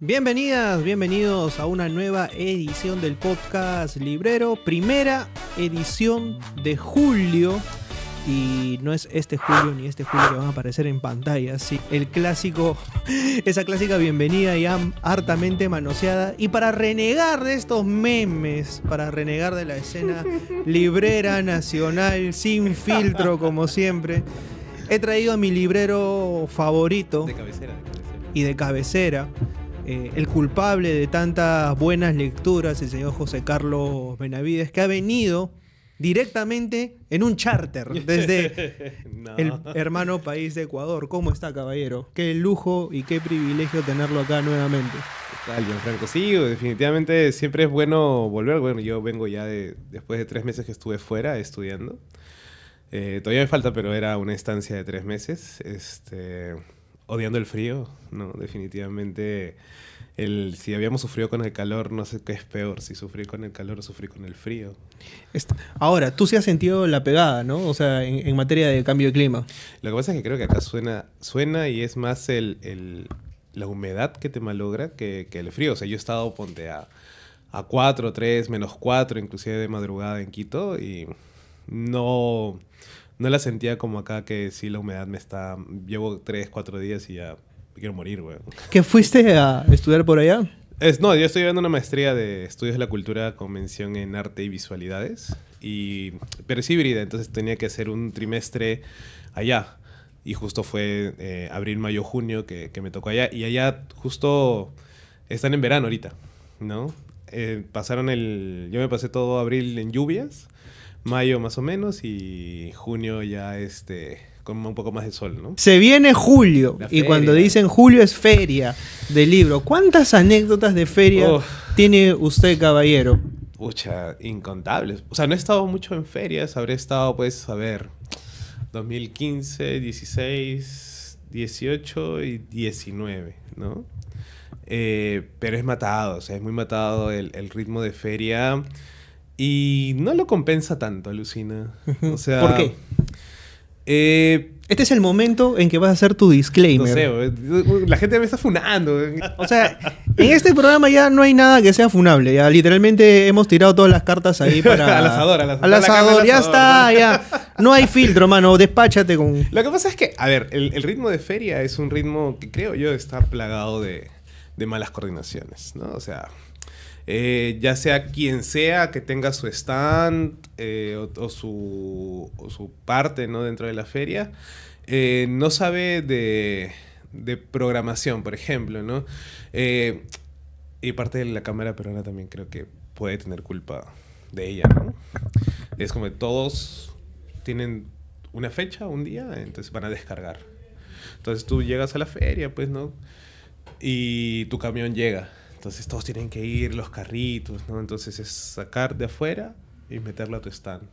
Bienvenidas, bienvenidos a una nueva edición del podcast Librero, primera edición de julio, y no es este julio ni este julio que van a aparecer en pantalla, sí, el clásico, esa clásica bienvenida ya hartamente manoseada, y para renegar de estos memes, para renegar de la escena librera nacional sin filtro como siempre, he traído a mi librero favorito y de cabecera, el culpable de tantas buenas lecturas, el señor José Carlos Benavides, que ha venido directamente en un charter desde el hermano país de Ecuador. ¿Cómo está, caballero? Qué lujo y qué privilegio tenerlo acá nuevamente. ¿Qué tal, Gianfranco? Sí, definitivamente siempre es bueno volver. Bueno, yo vengo ya después de 3 meses que estuve fuera estudiando. Todavía me falta, pero era una estancia de 3 meses. Odiando el frío, no, definitivamente, si habíamos sufrido con el calor, no sé qué es peor, si sufrí con el calor o sufrí con el frío. Ahora, tú sí has sentido la pegada, ¿no? O sea, en materia de cambio de clima. Lo que pasa es que creo que acá suena y es más la humedad que te malogra que el frío. O sea, yo he estado, ponte, a 4, 3, menos 4, inclusive de madrugada en Quito, y no la sentía como acá, que sí, la humedad me está... Llevo 3, 4 días y ya me quiero morir, güey. ¿Qué fuiste a estudiar por allá? No, yo estoy llevando una maestría de Estudios de la Cultura con mención en Arte y Visualidades. Pero es híbrida, entonces tenía que hacer un trimestre allá. Y justo fue abril, mayo, junio que me tocó allá. Y allá justo están en verano ahorita, ¿no? Yo me pasé todo abril en lluvias. Mayo más o menos y junio ya con un poco más de sol, ¿no? Se viene julio y cuando dicen julio es feria de libro. ¿Cuántas anécdotas de feria tiene usted, caballero? Pucha, incontables. O sea, no he estado mucho en ferias. Habré estado, pues, 2015, 16, 18 y 19, ¿no? Pero es matado, o sea, es muy matado el ritmo de feria. Y no lo compensa tanto, alucina. O sea, ¿por qué? Este es el momento en que vas a hacer tu disclaimer. No sé, la gente me está funando. O sea, en este programa ya no hay nada que sea funable. Ya literalmente hemos tirado todas las cartas ahí para... al asador. Ya está, ya. No hay filtro, mano. Despáchate con... Lo que pasa es que, a ver, el ritmo de feria es un ritmo que creo yo está plagado de malas coordinaciones, ¿no? O sea... ya sea quien sea que tenga su stand o su parte, ¿no?, dentro de la feria, no sabe de programación, por ejemplo, ¿no? Y parte de la cámara peruana también creo que puede tener culpa de ella, ¿no? Es como que todos tienen una fecha, un día, entonces van a descargar. Entonces tú llegas a la feria, pues, ¿no? Y tu camión llega. Entonces todos tienen que ir, los carritos, ¿no? Entonces es sacar de afuera y meterlo a tu stand.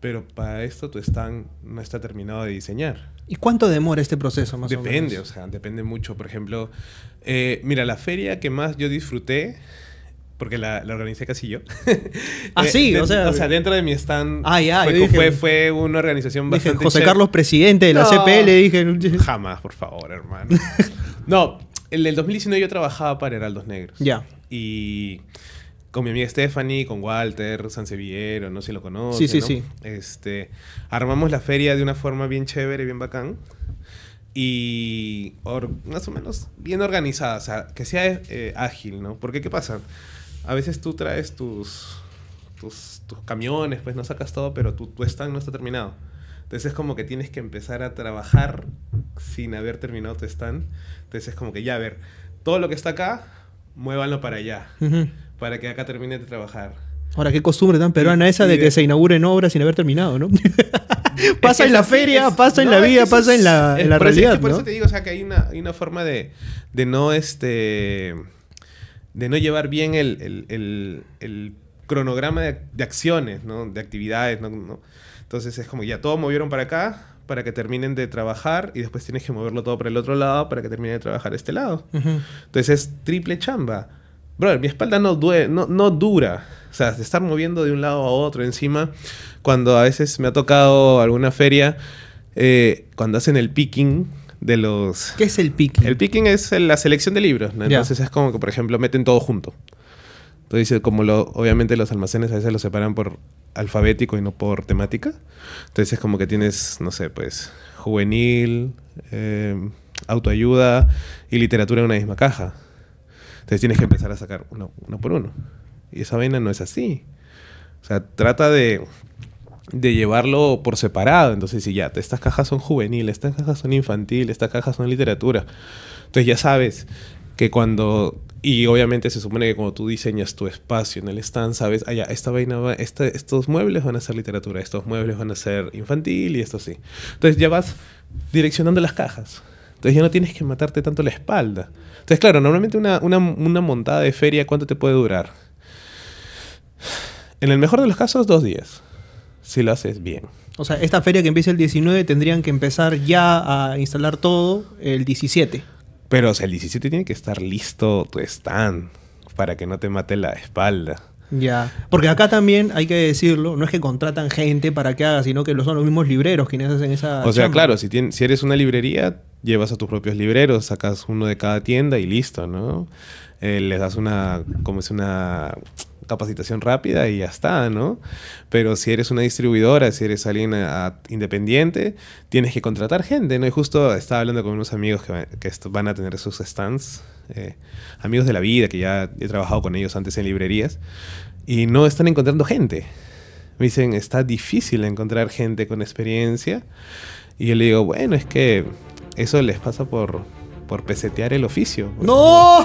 Pero para esto tu stand no está terminado de diseñar. ¿Y cuánto demora este proceso, más o menos? Depende, o sea, depende mucho. Por ejemplo, mira, la feria que más yo disfruté, porque la organicé casi yo. ¿Ah, sí? O sea, dentro de mi stand fue una organización bastante... Dije, José Carlos, presidente de la CPL, dije... Jamás, por favor, hermano. No... En el 2019 yo trabajaba para Heraldos Negros. Ya. Yeah. Y con mi amiga Stephanie, con Walter, Sanseviero, no sé si lo conoce. Sí, sí, ¿no? Sí. Armamos la feria de una forma bien chévere, bien bacán. Y más o menos bien organizada. O sea, que sea ágil, ¿no? Porque, ¿qué pasa? A veces tú traes tus camiones, pues no sacas todo, pero tu stand no está terminado. Entonces es como que tienes que empezar a trabajar sin haber terminado tu stand. Entonces es como que ya, a ver, todo lo que está acá, muévanlo para allá. Uh-huh. Para que acá termine de trabajar. Ahora, qué costumbre tan peruana esa de que se inauguren obras sin haber terminado, ¿no? Pasa en la feria, pasa en la vida, pasa en la realidad, ¿no? Por eso te digo, o sea, que hay una forma de no de no llevar bien el cronograma de acciones, ¿no? De actividades, ¿no? Entonces es como que ya todo movieron para acá para que terminen de trabajar y después tienes que moverlo todo para el otro lado para que terminen de trabajar este lado. Uh-huh. Entonces es triple chamba. Brother, mi espalda no dura. O sea, de estar moviendo de un lado a otro encima. Cuando a veces me ha tocado alguna feria, cuando hacen el picking de los... ¿Qué es el picking? El picking es la selección de libros, ¿no? Entonces es como que, por ejemplo, meten todo junto. Entonces, como obviamente los almacenes a veces los separan por alfabético y no por temática. Entonces es como que tienes, no sé, pues, juvenil, autoayuda y literatura en una misma caja. Entonces tienes que empezar a sacar uno por uno. Y esa vaina no es así. O sea, trata de llevarlo por separado. Entonces, si ya, estas cajas son juveniles, estas cajas son infantiles, estas cajas son literatura. Entonces ya sabes que cuando... Y obviamente se supone que cuando tú diseñas tu espacio en el stand, sabes, ah, ya, esta vaina va, estos muebles van a ser literatura, estos muebles van a ser infantil y esto sí. Entonces ya vas direccionando las cajas. Entonces ya no tienes que matarte tanto la espalda. Entonces, claro, normalmente una montada de feria, ¿cuánto te puede durar? En el mejor de los casos, 2 días. Si lo haces bien. O sea, esta feria que empieza el 19 tendrían que empezar ya a instalar todo el 17. Pero, o sea, el 17 tiene que estar listo tu stand para que no te mate la espalda. Ya. Porque acá también, hay que decirlo, no es que contratan gente para que haga, sino que son los mismos libreros quienes hacen esa chamba. O sea, claro, si eres una librería, llevas a tus propios libreros, sacas uno de cada tienda y listo, ¿no? Les das una capacitación rápida y ya está, ¿no? Pero si eres una distribuidora, si eres alguien independiente, tienes que contratar gente, ¿no? Y justo estaba hablando con unos amigos que van a tener sus stands, amigos de la vida, que ya he trabajado con ellos antes en librerías, y no están encontrando gente. Me dicen, está difícil encontrar gente con experiencia. Y yo le digo, bueno, es que eso les pasa por pesetear el oficio. ¡No!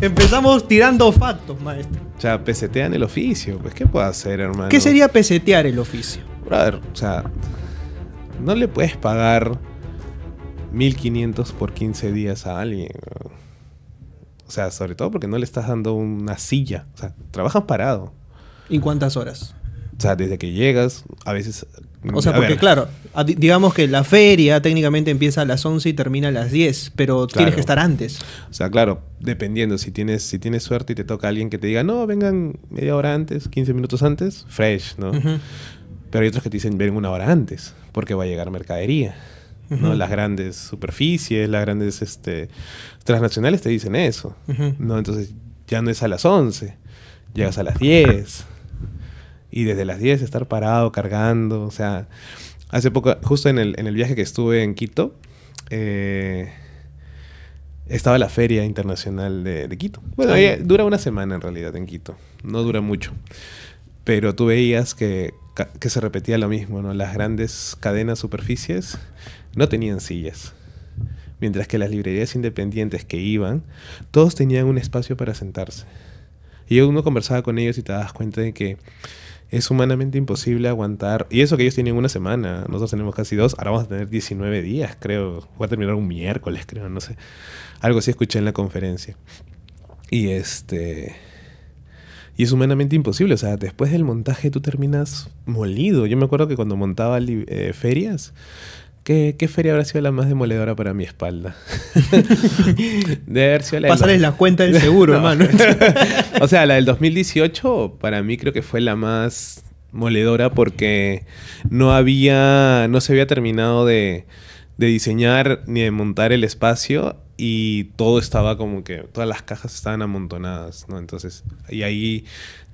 Empezamos tirando factos, maestro. O sea, pesetean el oficio. Pues, ¿qué puedo hacer, hermano? ¿Qué sería pesetear el oficio? Brother, o sea, no le puedes pagar 1.500 por 15 días a alguien. O sea, sobre todo porque no le estás dando una silla. O sea, trabajas parado. ¿Y cuántas horas? O sea, desde que llegas, a veces... O sea, porque claro, digamos que la feria técnicamente empieza a las 11 y termina a las 10, pero claro, tienes que estar antes. O sea, claro, dependiendo, si tienes suerte y te toca alguien que te diga, no, vengan media hora antes, 15 minutos antes, fresh, ¿no? Uh-huh. Pero hay otros que te dicen, ven 1 hora antes, porque va a llegar mercadería, uh-huh, ¿no? Las grandes superficies, las grandes transnacionales te dicen eso, uh-huh, ¿no? Entonces ya no es a las 11, llegas a las 10. Y desde las 10 estar parado, cargando, o sea... Hace poco, justo en el viaje que estuve en Quito, estaba la Feria Internacional de Quito. Bueno, dura 1 semana en realidad en Quito, no dura mucho. Pero tú veías que se repetía lo mismo, ¿no? Las grandes cadenas superficies no tenían sillas. Mientras que las librerías independientes que iban, todos tenían un espacio para sentarse. Y uno conversaba con ellos y te das cuenta de que es humanamente imposible aguantar. Y eso que ellos tienen 1 semana. Nosotros tenemos casi 2. Ahora vamos a tener 19 días, creo. Voy a terminar un miércoles, creo. No sé. Algo así escuché en la conferencia. Y es humanamente imposible. O sea, después del montaje tú terminas molido. Yo me acuerdo que cuando montaba ferias... ¿Qué feria habrá sido la más demoledora para mi espalda? Debe haber sido la del... Pasarles la cuenta del seguro, hermano. O sea, la del 2018 para mí creo que fue la más moledora porque no se había terminado de diseñar ni de montar el espacio y todo estaba como que... Todas las cajas estaban amontonadas, ¿no? Entonces, y ahí...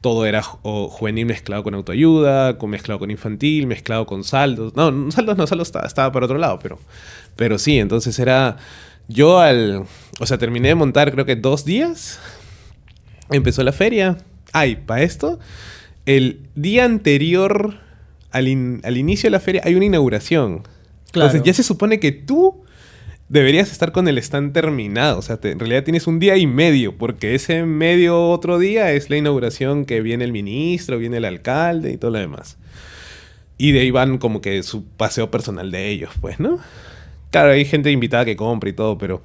Todo era juvenil mezclado con autoayuda, mezclado con infantil, mezclado con saldos. No, saldos estaba para otro lado, pero sí, entonces era... O sea, terminé de montar creo que 2 días. Empezó la feria. Ay, para esto, el día anterior al inicio de la feria hay una inauguración. Claro. Entonces ya se supone que tú deberías estar con el stand terminado. O sea, en realidad tienes 1 día y medio, porque ese medio otro día es la inauguración que viene el ministro, viene el alcalde y todo lo demás. Y de ahí van como que su paseo personal de ellos, pues, ¿no? Claro, hay gente invitada que compra y todo, pero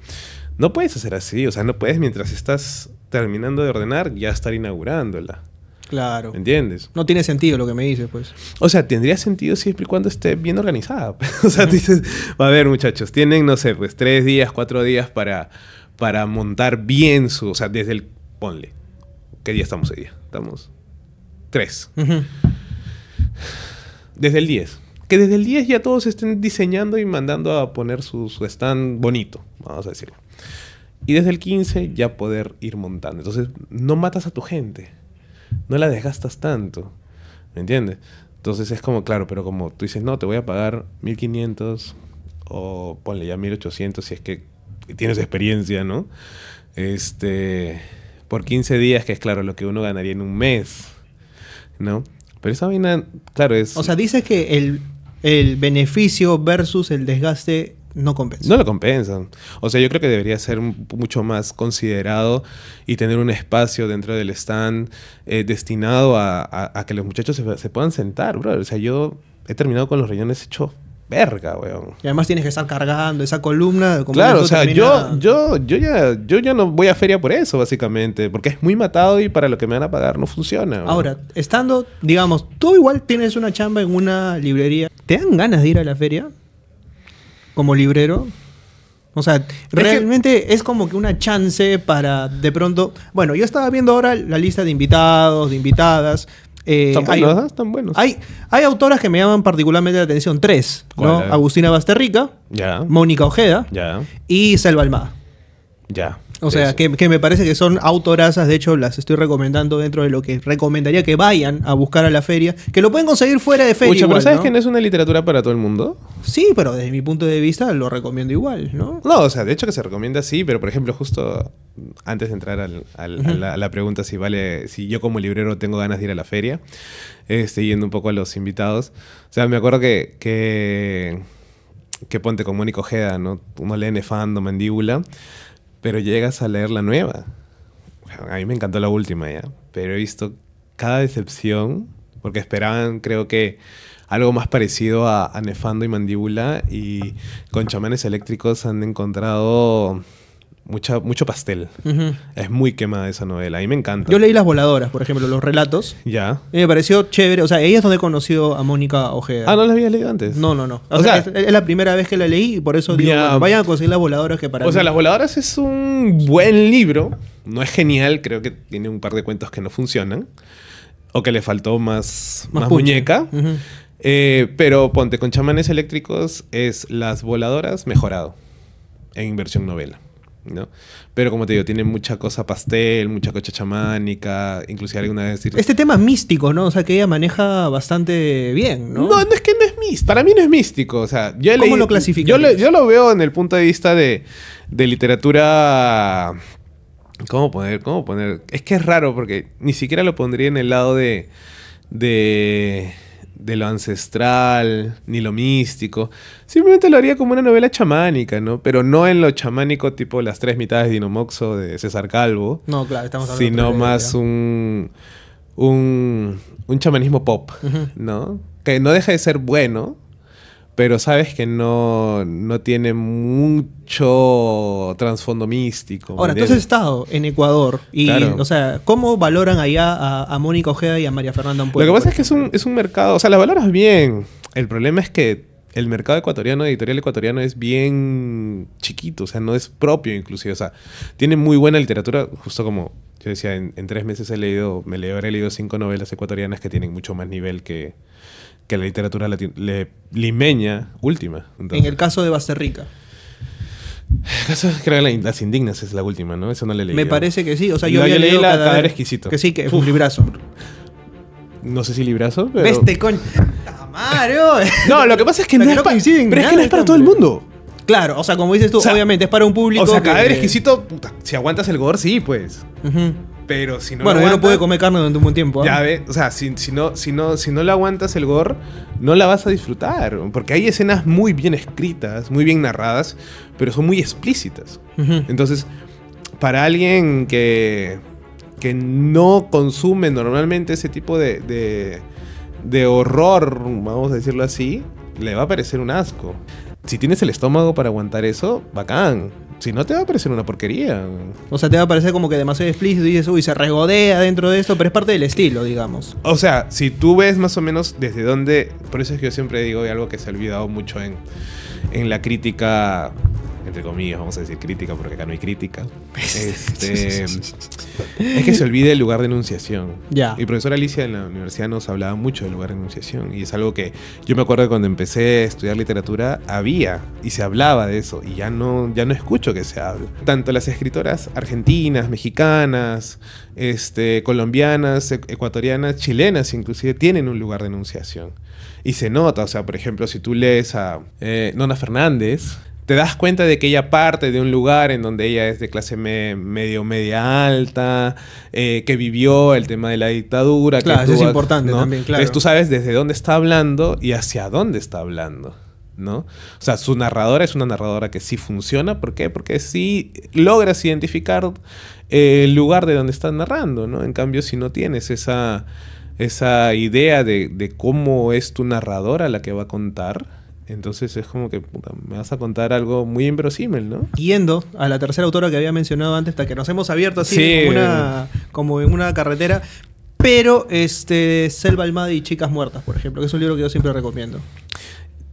no puedes hacer así. O sea, no puedes mientras estás terminando de ordenar ya estar inaugurándola. Claro. ¿Entiendes? No tiene sentido lo que me dices, pues. O sea, tendría sentido siempre y cuando esté bien organizada. O sea, tú dices, a ver, muchachos, tienen, no sé, pues 3 días, 4 días para montar bien su... O sea, desde el... Ponle. ¿Qué día estamos hoy día? Estamos... 3. Uh-huh. Desde el 10. que desde el 10 ya todos estén diseñando y mandando a poner su stand bonito, vamos a decirlo. Y desde el 15 ya poder ir montando. Entonces, no matas a tu gente. No la desgastas tanto. ¿Me entiendes? Entonces es como, claro, pero como tú dices, no, te voy a pagar 1.500 o ponle ya 1.800 si es que tienes experiencia, ¿no? Por 15 días, que es claro lo que uno ganaría en un mes, ¿no? Pero esa vaina, claro, es... O sea, dices que el beneficio versus el desgaste no compensa. No lo compensan. O sea, yo creo que debería ser mucho más considerado y tener un espacio dentro del stand destinado a que los muchachos se puedan sentar, bro. O sea, yo he terminado con los riñones hechos verga, weón. Y además tienes que estar cargando esa columna. Como claro, o sea, termina... yo ya no voy a feria por eso, básicamente. Porque es muy matado y para lo que me van a pagar no funciona, weón. Ahora, estando, digamos, tú igual tienes una chamba en una librería. ¿Te dan ganas de ir a la feria? Como librero. O sea, realmente es como que una chance para de pronto... Bueno, yo estaba viendo ahora la lista de invitados, de invitadas. Están buenos. Hay autoras que me llaman particularmente la atención. Tres, ¿no? Agustina Bazterrica, yeah. Mónica Ojeda, yeah. Y Selva Almada. Ya. Yeah. O sea, que me parece que son autorazas. De hecho, las estoy recomendando dentro de lo que recomendaría que vayan a buscar a la feria. Que lo pueden conseguir fuera de feria. Ucha, igual, pero ¿sabes, ¿no?, que no es una literatura para todo el mundo? Sí, pero desde mi punto de vista lo recomiendo igual, ¿no? No, o sea, de hecho que se recomienda sí, pero por ejemplo, justo antes de entrar a la pregunta si vale, si yo como librero tengo ganas de ir a la feria, yendo un poco a los invitados. O sea, me acuerdo que ponte con Mónica Ojeda, ¿no? Uno lee Nefando, Mandíbula. Pero llegas a leer la nueva. Bueno, a mí me encantó la última ya. Pero he visto cada decepción. Porque esperaban, creo que, algo más parecido a Nefando y Mandíbula. Y con Chamanes Eléctricos han encontrado mucho pastel. Uh-huh. Es muy quemada esa novela. A mí me encanta. Yo leí Las Voladoras, por ejemplo, los relatos. Ya. Y me pareció chévere. O sea, ella es donde conoció a Mónica Ojeda. Ah, ¿no la habías leído antes? No. O sea, es la primera vez que la leí y por eso digo, bueno, vayan a conseguir Las Voladoras, que para mí... O sea, Las Voladoras es un buen libro. No es genial. Creo que tiene un par de cuentos que no funcionan. O que le faltó más muñeca. Uh-huh. Pero ponte, con Chamanes Eléctricos es Las Voladoras mejorado. En versión novela. ¿No? Pero como te digo, tiene mucha cosa pastel, mucha cosa chamánica, inclusive alguna vez... Este tema es místico, ¿no? O sea, que ella maneja bastante bien, ¿no? No, es que no es místico. Para mí no es místico. O sea, yo ¿Cómo lo clasificarías? Yo lo veo en el punto de vista de literatura... ¿Cómo poner? Es que es raro porque ni siquiera lo pondría en el lado de lo ancestral, ni lo místico. Simplemente lo haría como una novela chamánica, ¿no? Pero no en lo chamánico tipo Las tres mitades de Dinomoxo de César Calvo. No, claro, estamos hablando sino más un chamanismo pop, uh-huh, ¿no? Que no deja de ser bueno, pero sabes que no tiene mucho trasfondo místico. Ahora, tú has estado en Ecuador y, claro, o sea, ¿cómo valoran allá a Mónica Ojeda y a María Fernanda Ampuero? Lo que pasa es que es un mercado, o sea, las valoras bien. El problema es que el mercado ecuatoriano, editorial ecuatoriano, es bien chiquito, o sea, no es propio inclusive. O sea, tiene muy buena literatura, justo como yo decía, en 3 meses habré leído 5 novelas ecuatorianas que tienen mucho más nivel que la literatura limeña última. Entonces, en el caso de Bazterrica. Creo que Las Indignas es la última, ¿no? Eso no la leí. Me parece que sí. O sea, yo leí la Cadáver Exquisito. Que sí, que es un librazo. No sé si librazo, pero... ¡Veste, coño! ¡Mario! No, lo que pasa es que no es para todo el mundo. Claro, o sea, como dices tú, o sea, obviamente es para un público... O sea, Cadáver Exquisito, puta, si aguantas el gore, sí, pues. Uh-huh. Pero si no, bueno, uno puede comer carne durante un buen tiempo, ¿eh? Ya ves, o sea, si no la aguantas el gore, no la vas a disfrutar. Porque hay escenas muy bien escritas, muy bien narradas, pero son muy explícitas. Uh-huh. Entonces, para alguien que no consume normalmente ese tipo de horror, vamos a decirlo así, le va a parecer un asco. Si tienes el estómago para aguantar eso, bacán. Si no, te va a parecer una porquería. O sea, te va a parecer como que demasiado explícito y dices, uy, se regodea dentro de esto, pero es parte del estilo, digamos. O sea, si tú ves más o menos desde dónde... Por eso es que yo siempre digo, y algo que se ha olvidado mucho en la crítica entre comillas, vamos a decir crítica, porque acá no hay crítica. Es que se olvida el lugar de enunciación. Ya. Y profesora Alicia en la universidad nos hablaba mucho del lugar de enunciación. Y es algo que yo me acuerdo que cuando empecé a estudiar literatura había y se hablaba de eso. Y ya no escucho que se hable. Tanto las escritoras argentinas, mexicanas, colombianas, ecuatorianas, chilenas inclusive, tienen un lugar de enunciación. Y se nota, o sea, por ejemplo, si tú lees a Nona Fernández, te das cuenta de que ella parte de un lugar en donde ella es de clase media alta, que vivió el tema de la dictadura. Claro, eso es importante, ¿no? También, claro. Entonces tú sabes desde dónde está hablando y hacia dónde está hablando, ¿no? O sea, su narradora es una narradora que sí funciona. ¿Por qué? Porque sí logras identificar el lugar de donde estás narrando, ¿no? En cambio, si no tienes esa idea de cómo es tu narradora la que va a contar, entonces es como que, puta, me vas a contar algo muy inverosímil, ¿no? Yendo a la tercera autora que había mencionado antes, hasta que nos hemos abierto así, sí, como en una carretera, pero Selva Almada y Chicas Muertas, por ejemplo, que es un libro que yo siempre recomiendo.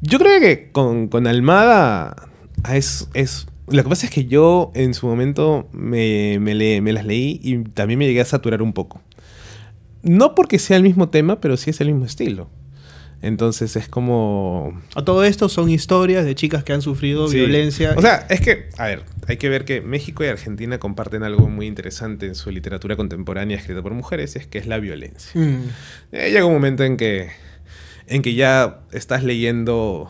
Yo creo que con Almada es... Lo que pasa es que yo en su momento me las leí y también me llegué a saturar un poco. No porque sea el mismo tema, pero sí es el mismo estilo. Entonces es como... A todo esto son historias de chicas que han sufrido, sí, violencia. O sea, es que, a ver, hay que ver que México y Argentina comparten algo muy interesante en su literatura contemporánea escrita por mujeres, y es que es la violencia. Llega un momento en que ya estás leyendo,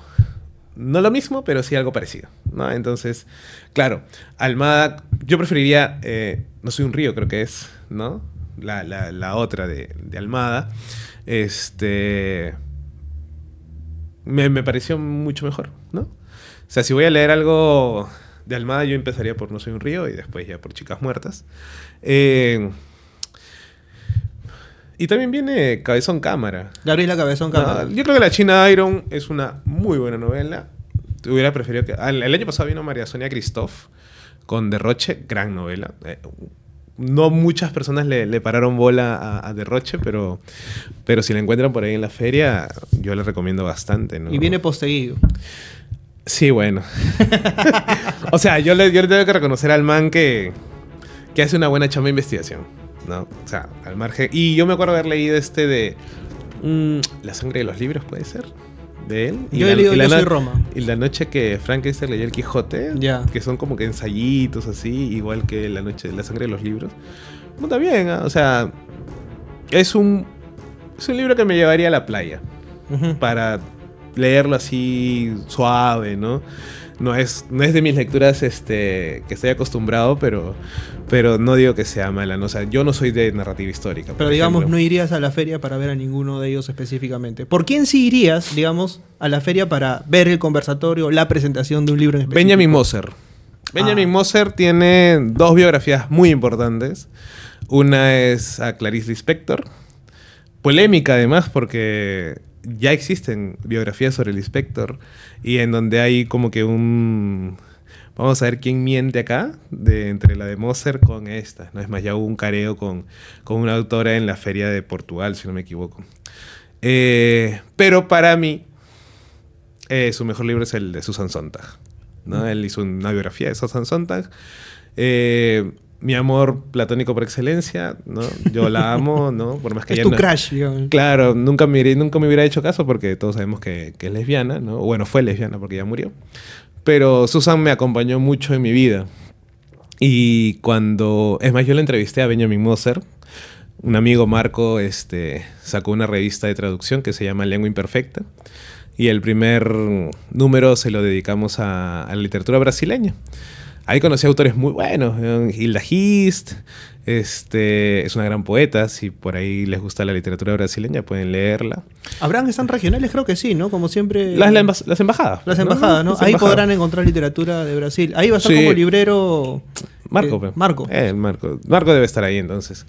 no lo mismo, pero sí algo parecido, ¿no? Entonces, claro, Almada, yo preferiría No Soy Un Río, creo que es, ¿no? La otra de Almada. Me pareció mucho mejor, ¿no? O sea, si voy a leer algo de Almada, yo empezaría por No Soy Un Río y después ya por Chicas Muertas. Y también viene Cabezón Cámara. Gabriela Cabezón Cámara. No, yo creo que La China Iron es una muy buena novela. Hubiera preferido que... El año pasado vino María Sonia Cristoff con Derroche, gran novela. No muchas personas le pararon bola a Derroche, pero si la encuentran por ahí en la feria, yo la recomiendo bastante, ¿no? Y viene Posteguillo. Sí, bueno. O sea, yo le tengo que reconocer al man que hace una buena chamba de investigación, ¿no? O sea, al margen. Y yo me acuerdo haber leído de La sangre de los libros, ¿puede ser? De él. Yo he leído Yo Soy Roma. Y la noche que Frankenstein leyó El Quijote, yeah, que son como que ensayitos así, igual que La noche de La sangre de los libros. Bueno, está bien, ¿eh? O sea, es un libro que me llevaría a la playa, para leerlo así suave, ¿no? No es de mis lecturas que estoy acostumbrado, pero no digo que sea mala, ¿no? O sea, yo no soy de narrativa histórica. Pero digamos, ejemplo, no irías a la feria para ver a ninguno de ellos específicamente. ¿Por quién sí irías, digamos, a la feria para ver el conversatorio, la presentación de un libro en específico? Benjamin Moser. Benjamin Moser tiene dos biografías muy importantes. Una es a Clarice Lispector. Polémica, además, porque... ya existen biografías sobre Lispector y en donde hay como que un... Vamos a ver quién miente acá, entre la de Moser con esta, ¿no? Es más, ya hubo un careo con una autora en la feria de Portugal, si no me equivoco. Pero para mí, su mejor libro es el de Susan Sontag, ¿no? Él hizo una biografía de Susan Sontag. Mi amor platónico por excelencia, ¿no? Yo la amo, ¿no? Por más que es tu crush, digamos. Claro, nunca me hubiera hecho caso porque todos sabemos que es lesbiana, ¿no? Bueno, fue lesbiana porque ya murió. Pero Susan me acompañó mucho en mi vida. Y cuando... Es más, yo la entrevisté a Benjamin Moser. Un amigo, Marco, sacó una revista de traducción que se llama Lengua Imperfecta. Y el primer número se lo dedicamos a la literatura brasileña. Ahí conocí autores muy buenos. Hilda Hist, es una gran poeta. Si por ahí les gusta la literatura brasileña, pueden leerla. ¿Habrán están regionales? Creo que sí, ¿no? Como siempre... Las embajadas. Las embajadas, ¿no? Las ahí embajadas. Podrán encontrar literatura de Brasil. Ahí va a estar, sí, como librero... Marco debe estar ahí, entonces.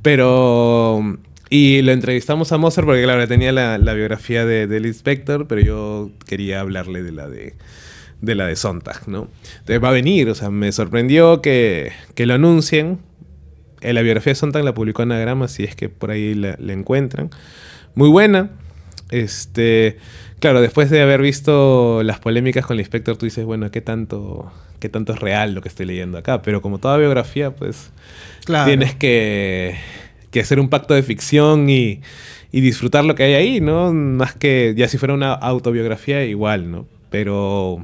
Pero... Y lo entrevistamos a Moser porque, claro, tenía la biografía de Lispector, pero yo quería hablarle de la de Sontag, ¿no? Entonces va a venir, o sea, me sorprendió que lo anuncien. La biografía de Sontag la publicó Anagrama, si es que por ahí la encuentran. Muy buena. Claro, después de haber visto las polémicas con Lispector, tú dices, bueno, ¿qué tanto es real lo que estoy leyendo acá? Pero como toda biografía, pues claro, tienes que hacer un pacto de ficción y disfrutar lo que hay ahí, ¿no? Más que ya si fuera una autobiografía, igual, ¿no? Pero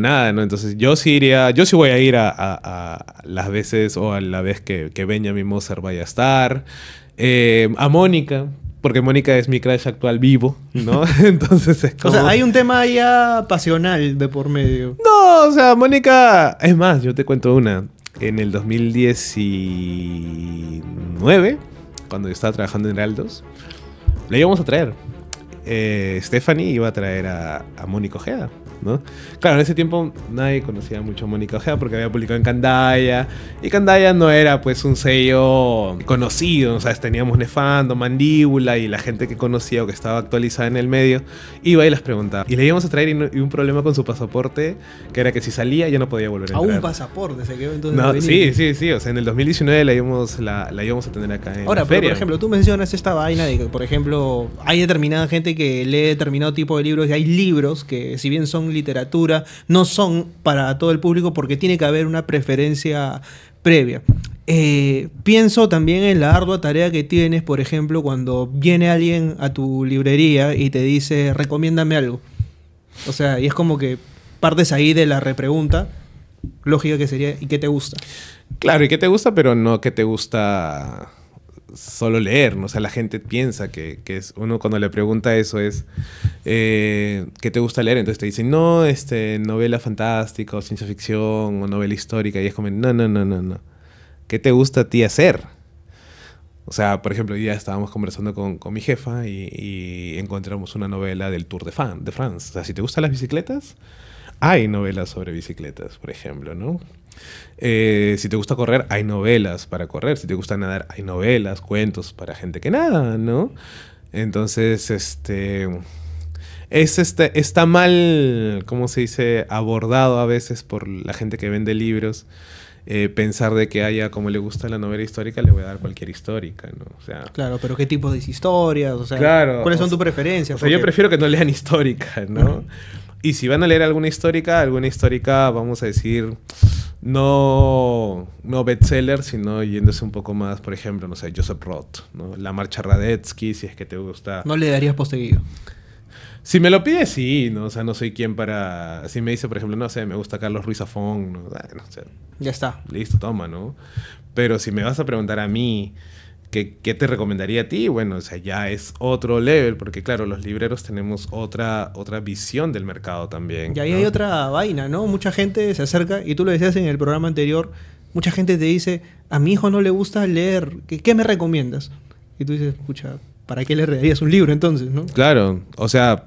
nada, ¿no? Entonces yo sí iría, yo sí voy a ir a las veces o a la vez que Benjamin Moser vaya a estar. A Mónica, porque Mónica es mi crush actual vivo, ¿no? Entonces es como... O sea, hay un tema ya pasional de por medio. No, o sea, Mónica... Es más, yo te cuento una. En el 2019, cuando yo estaba trabajando en Heraldos, le íbamos a traer. Stephanie iba a traer a Mónica Ojeda, ¿no? Claro, en ese tiempo nadie conocía mucho a Mónica Ojeda porque había publicado en Candaya y Candaya no era pues un sello conocido, o sea, teníamos Nefando, Mandíbula y la gente que conocía o que estaba actualizada en el medio iba y las preguntaba. Y le íbamos a traer y un problema con su pasaporte que era que si salía ya no podía volver a entrar. ¿A un pasaporte se quedó entonces? No, sí, o sea, en el 2019 la íbamos a tener acá en la feria. Ahora, por ejemplo, tú mencionas esta vaina de que, por ejemplo, hay determinada gente que lee determinado tipo de libros y hay libros que, si bien son literatura, no son para todo el público porque tiene que haber una preferencia previa. Pienso también en la ardua tarea que tienes, por ejemplo, cuando viene alguien a tu librería y te dice, recomiéndame algo. O sea, y es como que partes ahí de la repregunta lógica que sería, ¿y qué te gusta? Claro, ¿y qué te gusta? Pero no ¿qué te gusta solo leer? ¿No? O sea, la gente piensa que es, uno cuando le pregunta eso es ¿qué te gusta leer? Entonces te dicen, no, novela fantástica o ciencia ficción o novela histórica. Y es como, no. ¿Qué te gusta a ti hacer? O sea, por ejemplo, hoy día estábamos conversando con mi jefa y encontramos una novela del Tour de France. O sea, si te gustan las bicicletas, hay novelas sobre bicicletas, por ejemplo, ¿no? Si te gusta correr, hay novelas para correr. Si te gusta nadar, hay novelas, cuentos para gente que nada, ¿no? Entonces, está mal, ¿cómo se dice? Abordado a veces por la gente que vende libros. Pensar de que haya, como le gusta la novela histórica, le voy a dar cualquier histórica, ¿no? O sea, claro, pero ¿qué tipo de historias? O sea, claro, ¿cuáles son tus preferencias? O sea, porque... yo prefiero que no lean histórica, ¿no? Uh-huh. Y si van a leer alguna histórica, vamos a decir, no bestseller, sino yéndose un poco más, por ejemplo, no sé, Joseph Roth, ¿no? La marcha Radetzky, si es que te gusta. ¿No le darías posteguido? Si me lo pide, sí, ¿no? O sea, no soy quien para... Si me dice, por ejemplo, no sé, me gusta Carlos Ruiz Zafón, ¿no? Bueno, o sea, ya está. Listo, toma, ¿no? Pero si me vas a preguntar a mí ¿qué te recomendaría a ti? Bueno, o sea, ya es otro level, porque claro, los libreros tenemos otra visión del mercado también. Y ahí, ¿no?, hay otra vaina, ¿no? Mucha gente se acerca, y tú lo decías en el programa anterior, mucha gente te dice, a mi hijo no le gusta leer, ¿qué me recomiendas? Y tú dices, escucha, ¿para qué le regalarías un libro entonces, no? Claro, o sea,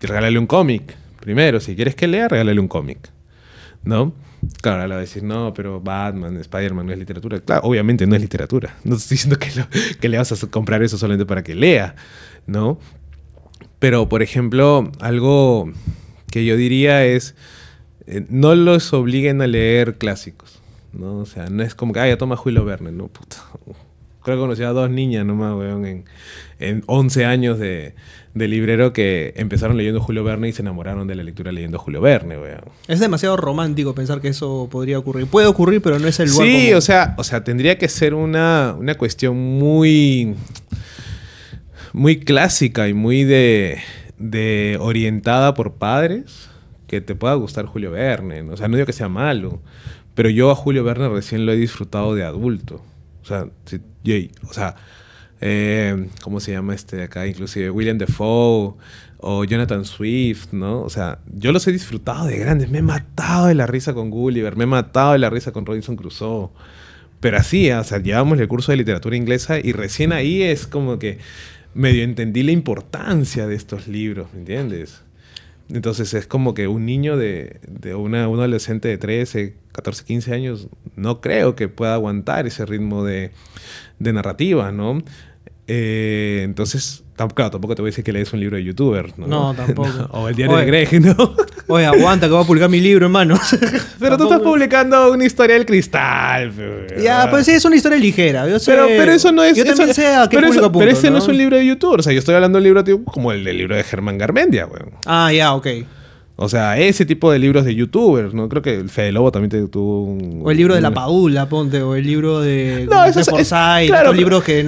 regálale un cómic. Primero, si quieres que lea, regálale un cómic, ¿no? Claro, le va a decir, no, pero Batman, Spider-Man no es literatura. Claro, obviamente no es literatura. No estoy diciendo que le vas a comprar eso solamente para que lea, ¿no? Pero, por ejemplo, algo que yo diría es, no los obliguen a leer clásicos, ¿no? O sea, no es como que, ya toma Julio Verne, ¿no? Puta. Creo que conocí a dos niñas nomás, weón, en 11 años de librero que empezaron leyendo Julio Verne y se enamoraron de la lectura leyendo Julio Verne, weón. Es demasiado romántico pensar que eso podría ocurrir. Puede ocurrir, pero no es el lugar común. Sí, o sea, tendría que ser una cuestión muy, muy clásica y muy de orientada por padres que te pueda gustar Julio Verne. O sea, no digo que sea malo, pero yo a Julio Verne recién lo he disfrutado de adulto. ¿Cómo se llama este de acá? Inclusive William Defoe o Jonathan Swift, ¿no? O sea, yo los he disfrutado de grandes. Me he matado de la risa con Gulliver, me he matado de la risa con Robinson Crusoe. Pero así, o sea, llevamos el curso de literatura inglesa y recién ahí es como que medio entendí la importancia de estos libros, ¿me entiendes? Entonces es como que un niño un adolescente de 13, 14, 15 años no creo que pueda aguantar ese ritmo de narrativa, ¿no? Entonces, claro, tampoco te voy a decir que lees un libro de youtuber, ¿no? No, tampoco. No. O el diario de Greg, ¿no? Oye, aguanta que voy a publicar mi libro, hermano. Pero tú estás publicando una historia del cristal. Ya, pues sí, es una historia ligera. Yo sé, pero eso no es... Yo también sé a qué público apunto, pero ese no es un libro de youtuber. O sea, yo estoy hablando de un libro tipo, como el del libro de Germán Garmendia, güey. Ah, ya, ok. O sea, ese tipo de libros de youtubers, ¿no? Creo que el Fede Lobo también tuvo un... O el libro de la Paula, ponte, o el libro de... No, eso es... Forsyth, claro, libros que...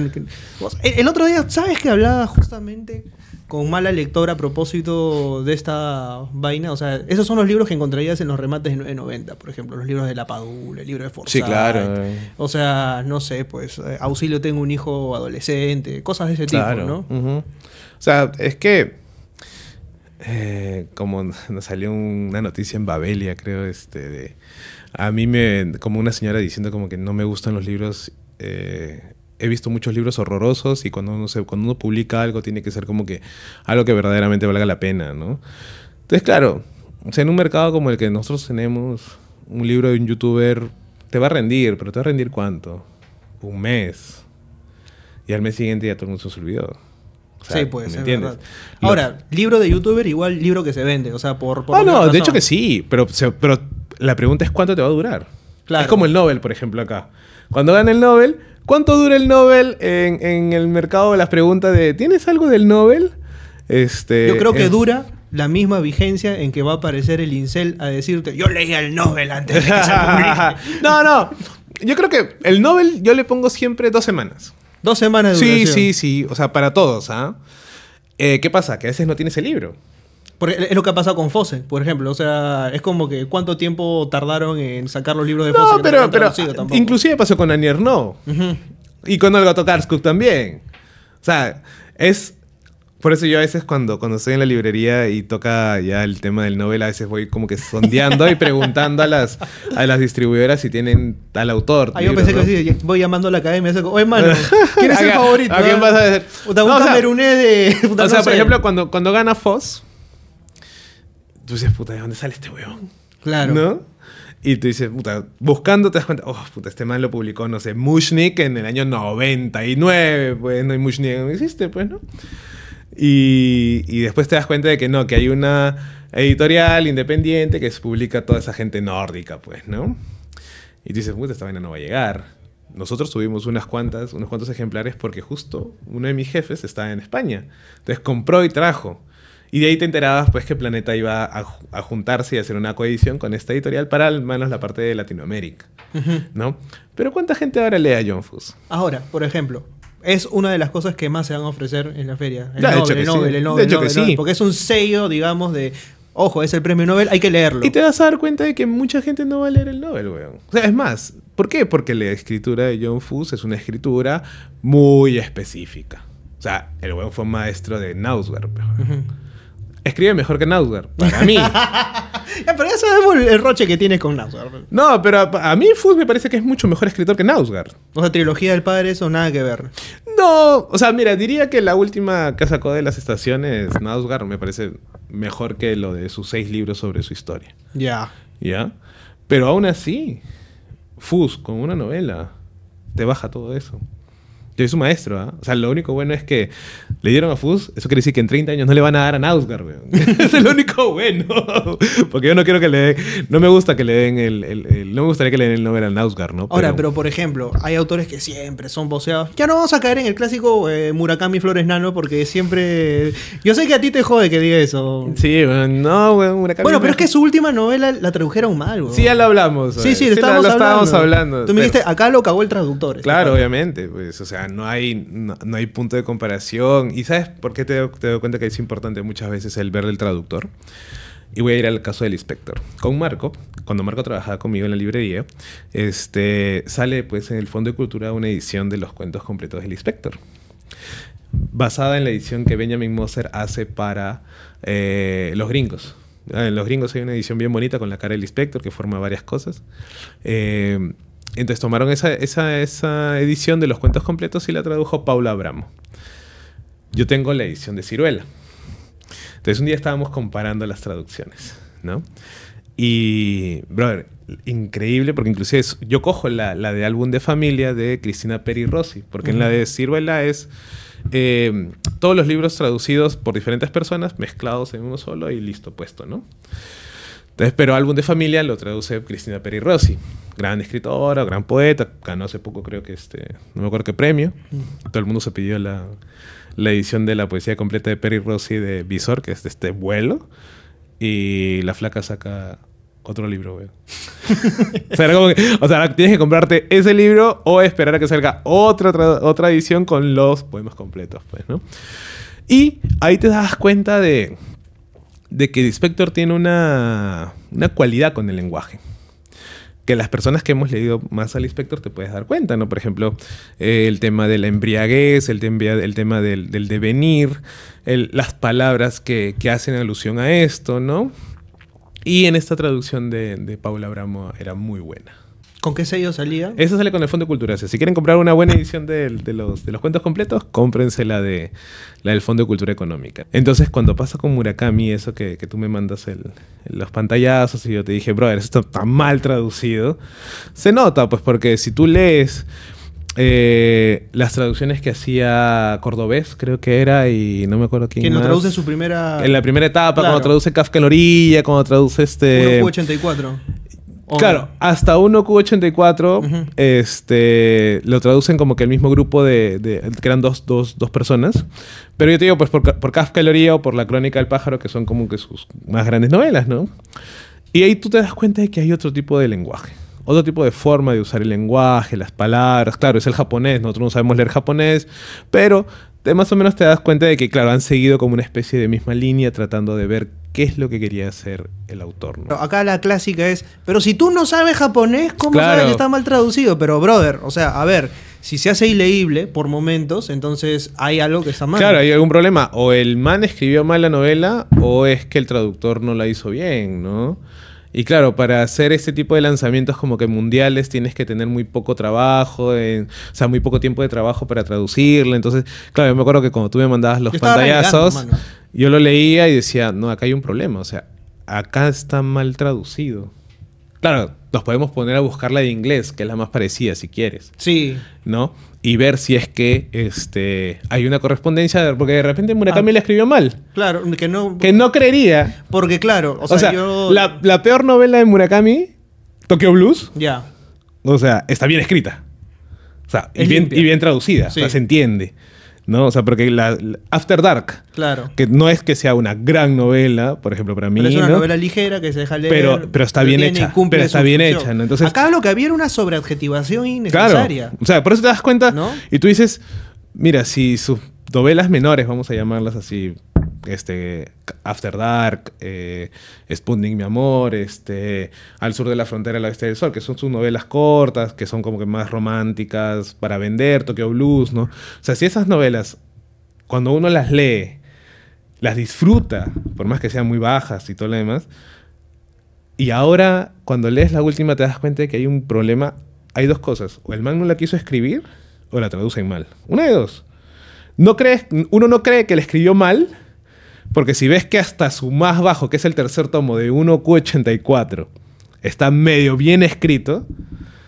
El otro día, ¿sabes que hablaba justamente con Mala Lectora a propósito de esta vaina? O sea, esos son los libros que encontrarías en los remates de 90, por ejemplo. Los libros de la Paula, el libro de Forsyth. Sí, claro. O sea, no sé, pues, Auxilio, tengo un hijo adolescente, cosas de ese tipo, ¿no? Uh-huh. O sea, es que... como nos salió una noticia en Babelia, creo, de, a mí me... Como una señora diciendo como que no me gustan los libros... he visto muchos libros horrorosos y cuando uno publica algo tiene que ser como que algo que verdaderamente valga la pena, ¿no? Entonces, claro, o sea, en un mercado como el que nosotros tenemos, un libro de un youtuber te va a rendir, pero ¿te va a rendir cuánto? Un mes. Y al mes siguiente ya todo el mundo se olvidó. O sea, sí, pues, es verdad. Ahora, libro de youtuber igual libro que se vende, o sea, por no, razón. De hecho que sí, pero la pregunta es cuánto te va a durar. Claro. Es como el Nobel, por ejemplo, acá. Cuando gana el Nobel, ¿cuánto dura el Nobel en el mercado de las preguntas de ¿tienes algo del Nobel? Yo creo que dura la misma vigencia en que va a aparecer el incel a decirte, yo leía el Nobel antes de que se publique. No. Yo creo que el Nobel yo le pongo siempre 2 semanas. 2 semanas de duración. Sí. O sea, para todos, ¿ah? ¿Qué pasa? Que a veces no tienes el libro. Porque es lo que ha pasado con Fosse, por ejemplo. O sea, es como que cuánto tiempo tardaron en sacar los libros de Fosse. No, pero inclusive pasó con Annie Ernaux. Uh-huh. Y con Olga Tokarczuk también. O sea, es... Por eso yo a veces cuando estoy en la librería y toca ya el tema del Nobel, a veces voy como que sondeando y preguntando a las distribuidoras si tienen tal autor. Ah, yo pensé, ¿no?, que sí, voy llamando a la academia. Oye, mano, ¿quién es el favorito? ¿A quién vas a decir? Un camerunés de... O sea, por ejemplo, cuando gana Fosse, tú dices, puta, ¿de dónde sale este huevón? Claro. ¿No? Y tú dices, puta, buscando te das cuenta, oh, puta, este man lo publicó, no sé, Mushnik en el año 99, pues, no, y Mushnik no existe, pues, ¿no? Y después te das cuenta de que no, que hay una editorial independiente que publica toda esa gente nórdica, pues, ¿no? Y tú dices, puta, esta vaina no va a llegar. Nosotros tuvimos unos cuantos ejemplares porque justo uno de mis jefes estaba en España. Entonces compró y trajo. Y de ahí te enterabas, pues, que Planeta iba a juntarse y hacer una coedición con esta editorial para, al menos, la parte de Latinoamérica, uh-huh, ¿no? Pero ¿cuánta gente ahora lee a Jon Fosse? Ahora, por ejemplo... Es una de las cosas que más se van a ofrecer en la feria. El Nobel, el Nobel. Porque es un sello, digamos, de... Ojo, es el premio Nobel, hay que leerlo. Y te vas a dar cuenta de que mucha gente no va a leer el Nobel, weón. O sea, es más, ¿por qué? Porque la escritura de Jon Fosse es una escritura muy específica. O sea, el weón fue maestro de Knausgård. Uh-huh. Escribe mejor que Knausgård, para mí. Pero ya sabemos el roche que tienes con Knausgård. No, pero a mí Fosse me parece que es mucho mejor escritor que Knausgård. O sea, trilogía del padre, eso nada que ver. No, o sea, mira, diría que la última que sacó de las estaciones, Knausgård, me parece mejor que lo de sus 6 libros sobre su historia. Ya. Yeah. ¿Ya? Pero aún así, Fosse, con una novela, te baja todo eso. Yo soy su maestro, ¿ah? ¿Eh? O sea, lo único bueno es que le dieron a Fosse. Eso quiere decir que en 30 años no le van a dar a Knausgård, weón. Es lo único bueno. Porque yo no quiero que le den... No me gusta que le den no me gustaría que le den el Nobel a Knausgård, ¿no? Ahora, pero por ejemplo, hay autores que siempre son voceados. Ya no vamos a caer en el clásico Murakami Flores Nano, porque siempre... Yo sé que a ti te jode que diga eso. Sí, bueno, no, weón, Murakami... Bueno, pero es que su última novela la tradujeron mal, weón. Sí, ya lo hablamos. Sí, sí, lo estábamos hablando. Tú me dijiste, acá lo cagó el traductor. Claro, obviamente, pues, o sea, no hay punto de comparación. ¿Y sabes por qué te doy cuenta que es importante muchas veces el ver del traductor? Y voy a ir al caso del Lispector. Con Marco, cuando Marco trabajaba conmigo en la librería, sale, pues, en el Fondo de Cultura una edición de los cuentos completos del Lispector, basada en la edición que Benjamin Moser hace para los gringos. En los gringos hay una edición bien bonita con la cara del Lispector que forma varias cosas. Entonces tomaron esa edición de los cuentos completos y la tradujo Paula Abramo. Yo tengo la edición de Ciruela. Entonces un día estábamos comparando las traducciones, ¿no? Y, brother, increíble, porque inclusive yo cojo la de Álbum de Familia de Cristina Peri Rossi, porque en la de Ciruela es Todos los libros traducidos por diferentes personas, mezclados en uno solo y listo, puesto, ¿no? Entonces, pero Álbum de Familia lo traduce Cristina Peri Rossi, gran escritora, gran poeta, ganó hace poco, creo que no me acuerdo qué premio. Todo el mundo se pidió la edición de la poesía completa de Peri Rossi de Visor, que es de este vuelo, y la flaca saca otro libro, güey. o sea, tienes que comprarte ese libro o esperar a que salga otra edición con los poemas completos, pues, ¿no? Y ahí te das cuenta de que Lispector tiene una cualidad con el lenguaje. Que las personas que hemos leído más a Lispector te puedes dar cuenta, ¿no? Por ejemplo, el tema de la embriaguez, el tema del devenir, las palabras que hacen alusión a esto, ¿no? Y en esta traducción de Paula Abramo era muy buena. ¿Con qué sello salía? Esa sale con el Fondo de Cultura. Si quieren comprar una buena edición de los cuentos completos, cómprense la del Fondo de Cultura Económica. Entonces, cuando pasa con Murakami, eso que tú me mandas los pantallazos y yo te dije, brother, esto está mal traducido. Se nota, pues, porque si tú lees las traducciones que hacía Cordobés, creo que era, y no me acuerdo quién más. Que no traduce su primera... En la primera etapa, claro. Cuando traduce Kafka en la orilla, cuando traduce 1Q84. Claro, hasta 1Q84 lo traducen como que el mismo grupo que eran dos personas. Pero yo te digo, pues por Kafka el Orío o por La Crónica del Pájaro, que son como que sus más grandes novelas, ¿no? Y ahí tú te das cuenta de que hay otro tipo de lenguaje. Otro tipo de forma de usar el lenguaje, las palabras. Claro, es el japonés. Nosotros no sabemos leer japonés. Pero más o menos te das cuenta de que, claro, han seguido como una especie de misma línea tratando de ver qué es lo que quería hacer el autor, ¿no? Acá la clásica es, pero si tú no sabes japonés, ¿cómo sabes que está mal traducido? Pero, brother, o sea, a ver, si se hace ileíble por momentos, entonces hay algo que está mal. Claro, hay algún problema. O el man escribió mal la novela, o es que el traductor no la hizo bien, ¿no? Y claro, para hacer este tipo de lanzamientos como que mundiales tienes que tener muy poco trabajo, muy poco tiempo de trabajo para traducirlo. Entonces, claro, yo me acuerdo que cuando tú me mandabas los pantallazos, yo lo leía y decía, no, acá hay un problema, o sea, acá está mal traducido. Claro, nos podemos poner a buscar la de inglés, que es la más parecida, si quieres. Sí. ¿No? Y ver si es que hay una correspondencia, porque de repente Murakami la escribió mal. Claro, que no... Que no creería. Porque claro, o sea yo... La peor novela de Murakami, Tokio Blues, ya. O sea, está bien escrita. O sea, y bien traducida, sí. O sea, se entiende. ¿No? O sea, porque la After Dark, claro, que no es que sea una gran novela, por ejemplo, para mí, pero es una, ¿no?, novela ligera que se deja leer, pero está bien hecha, pero está bien hecha, ¿no? Entonces, acá lo que había era una sobreadjetivación innecesaria. Claro. O sea, por eso te das cuenta, ¿no? Y tú dices, mira, si sus novelas menores, vamos a llamarlas así, After Dark, Sputnik mi amor, Al sur de la frontera al oeste del sol, que son sus novelas cortas, que son como que más románticas para vender, Tokyo Blues, ¿no? O sea, si esas novelas, cuando uno las lee, las disfruta, por más que sean muy bajas y todo lo demás, y ahora cuando lees la última te das cuenta de que hay un problema, hay dos cosas, o el man no la quiso escribir, o la traducen mal, una de dos. Uno no cree que la escribió mal, porque si ves que hasta su más bajo, que es el tercer tomo de 1Q84, está medio bien escrito,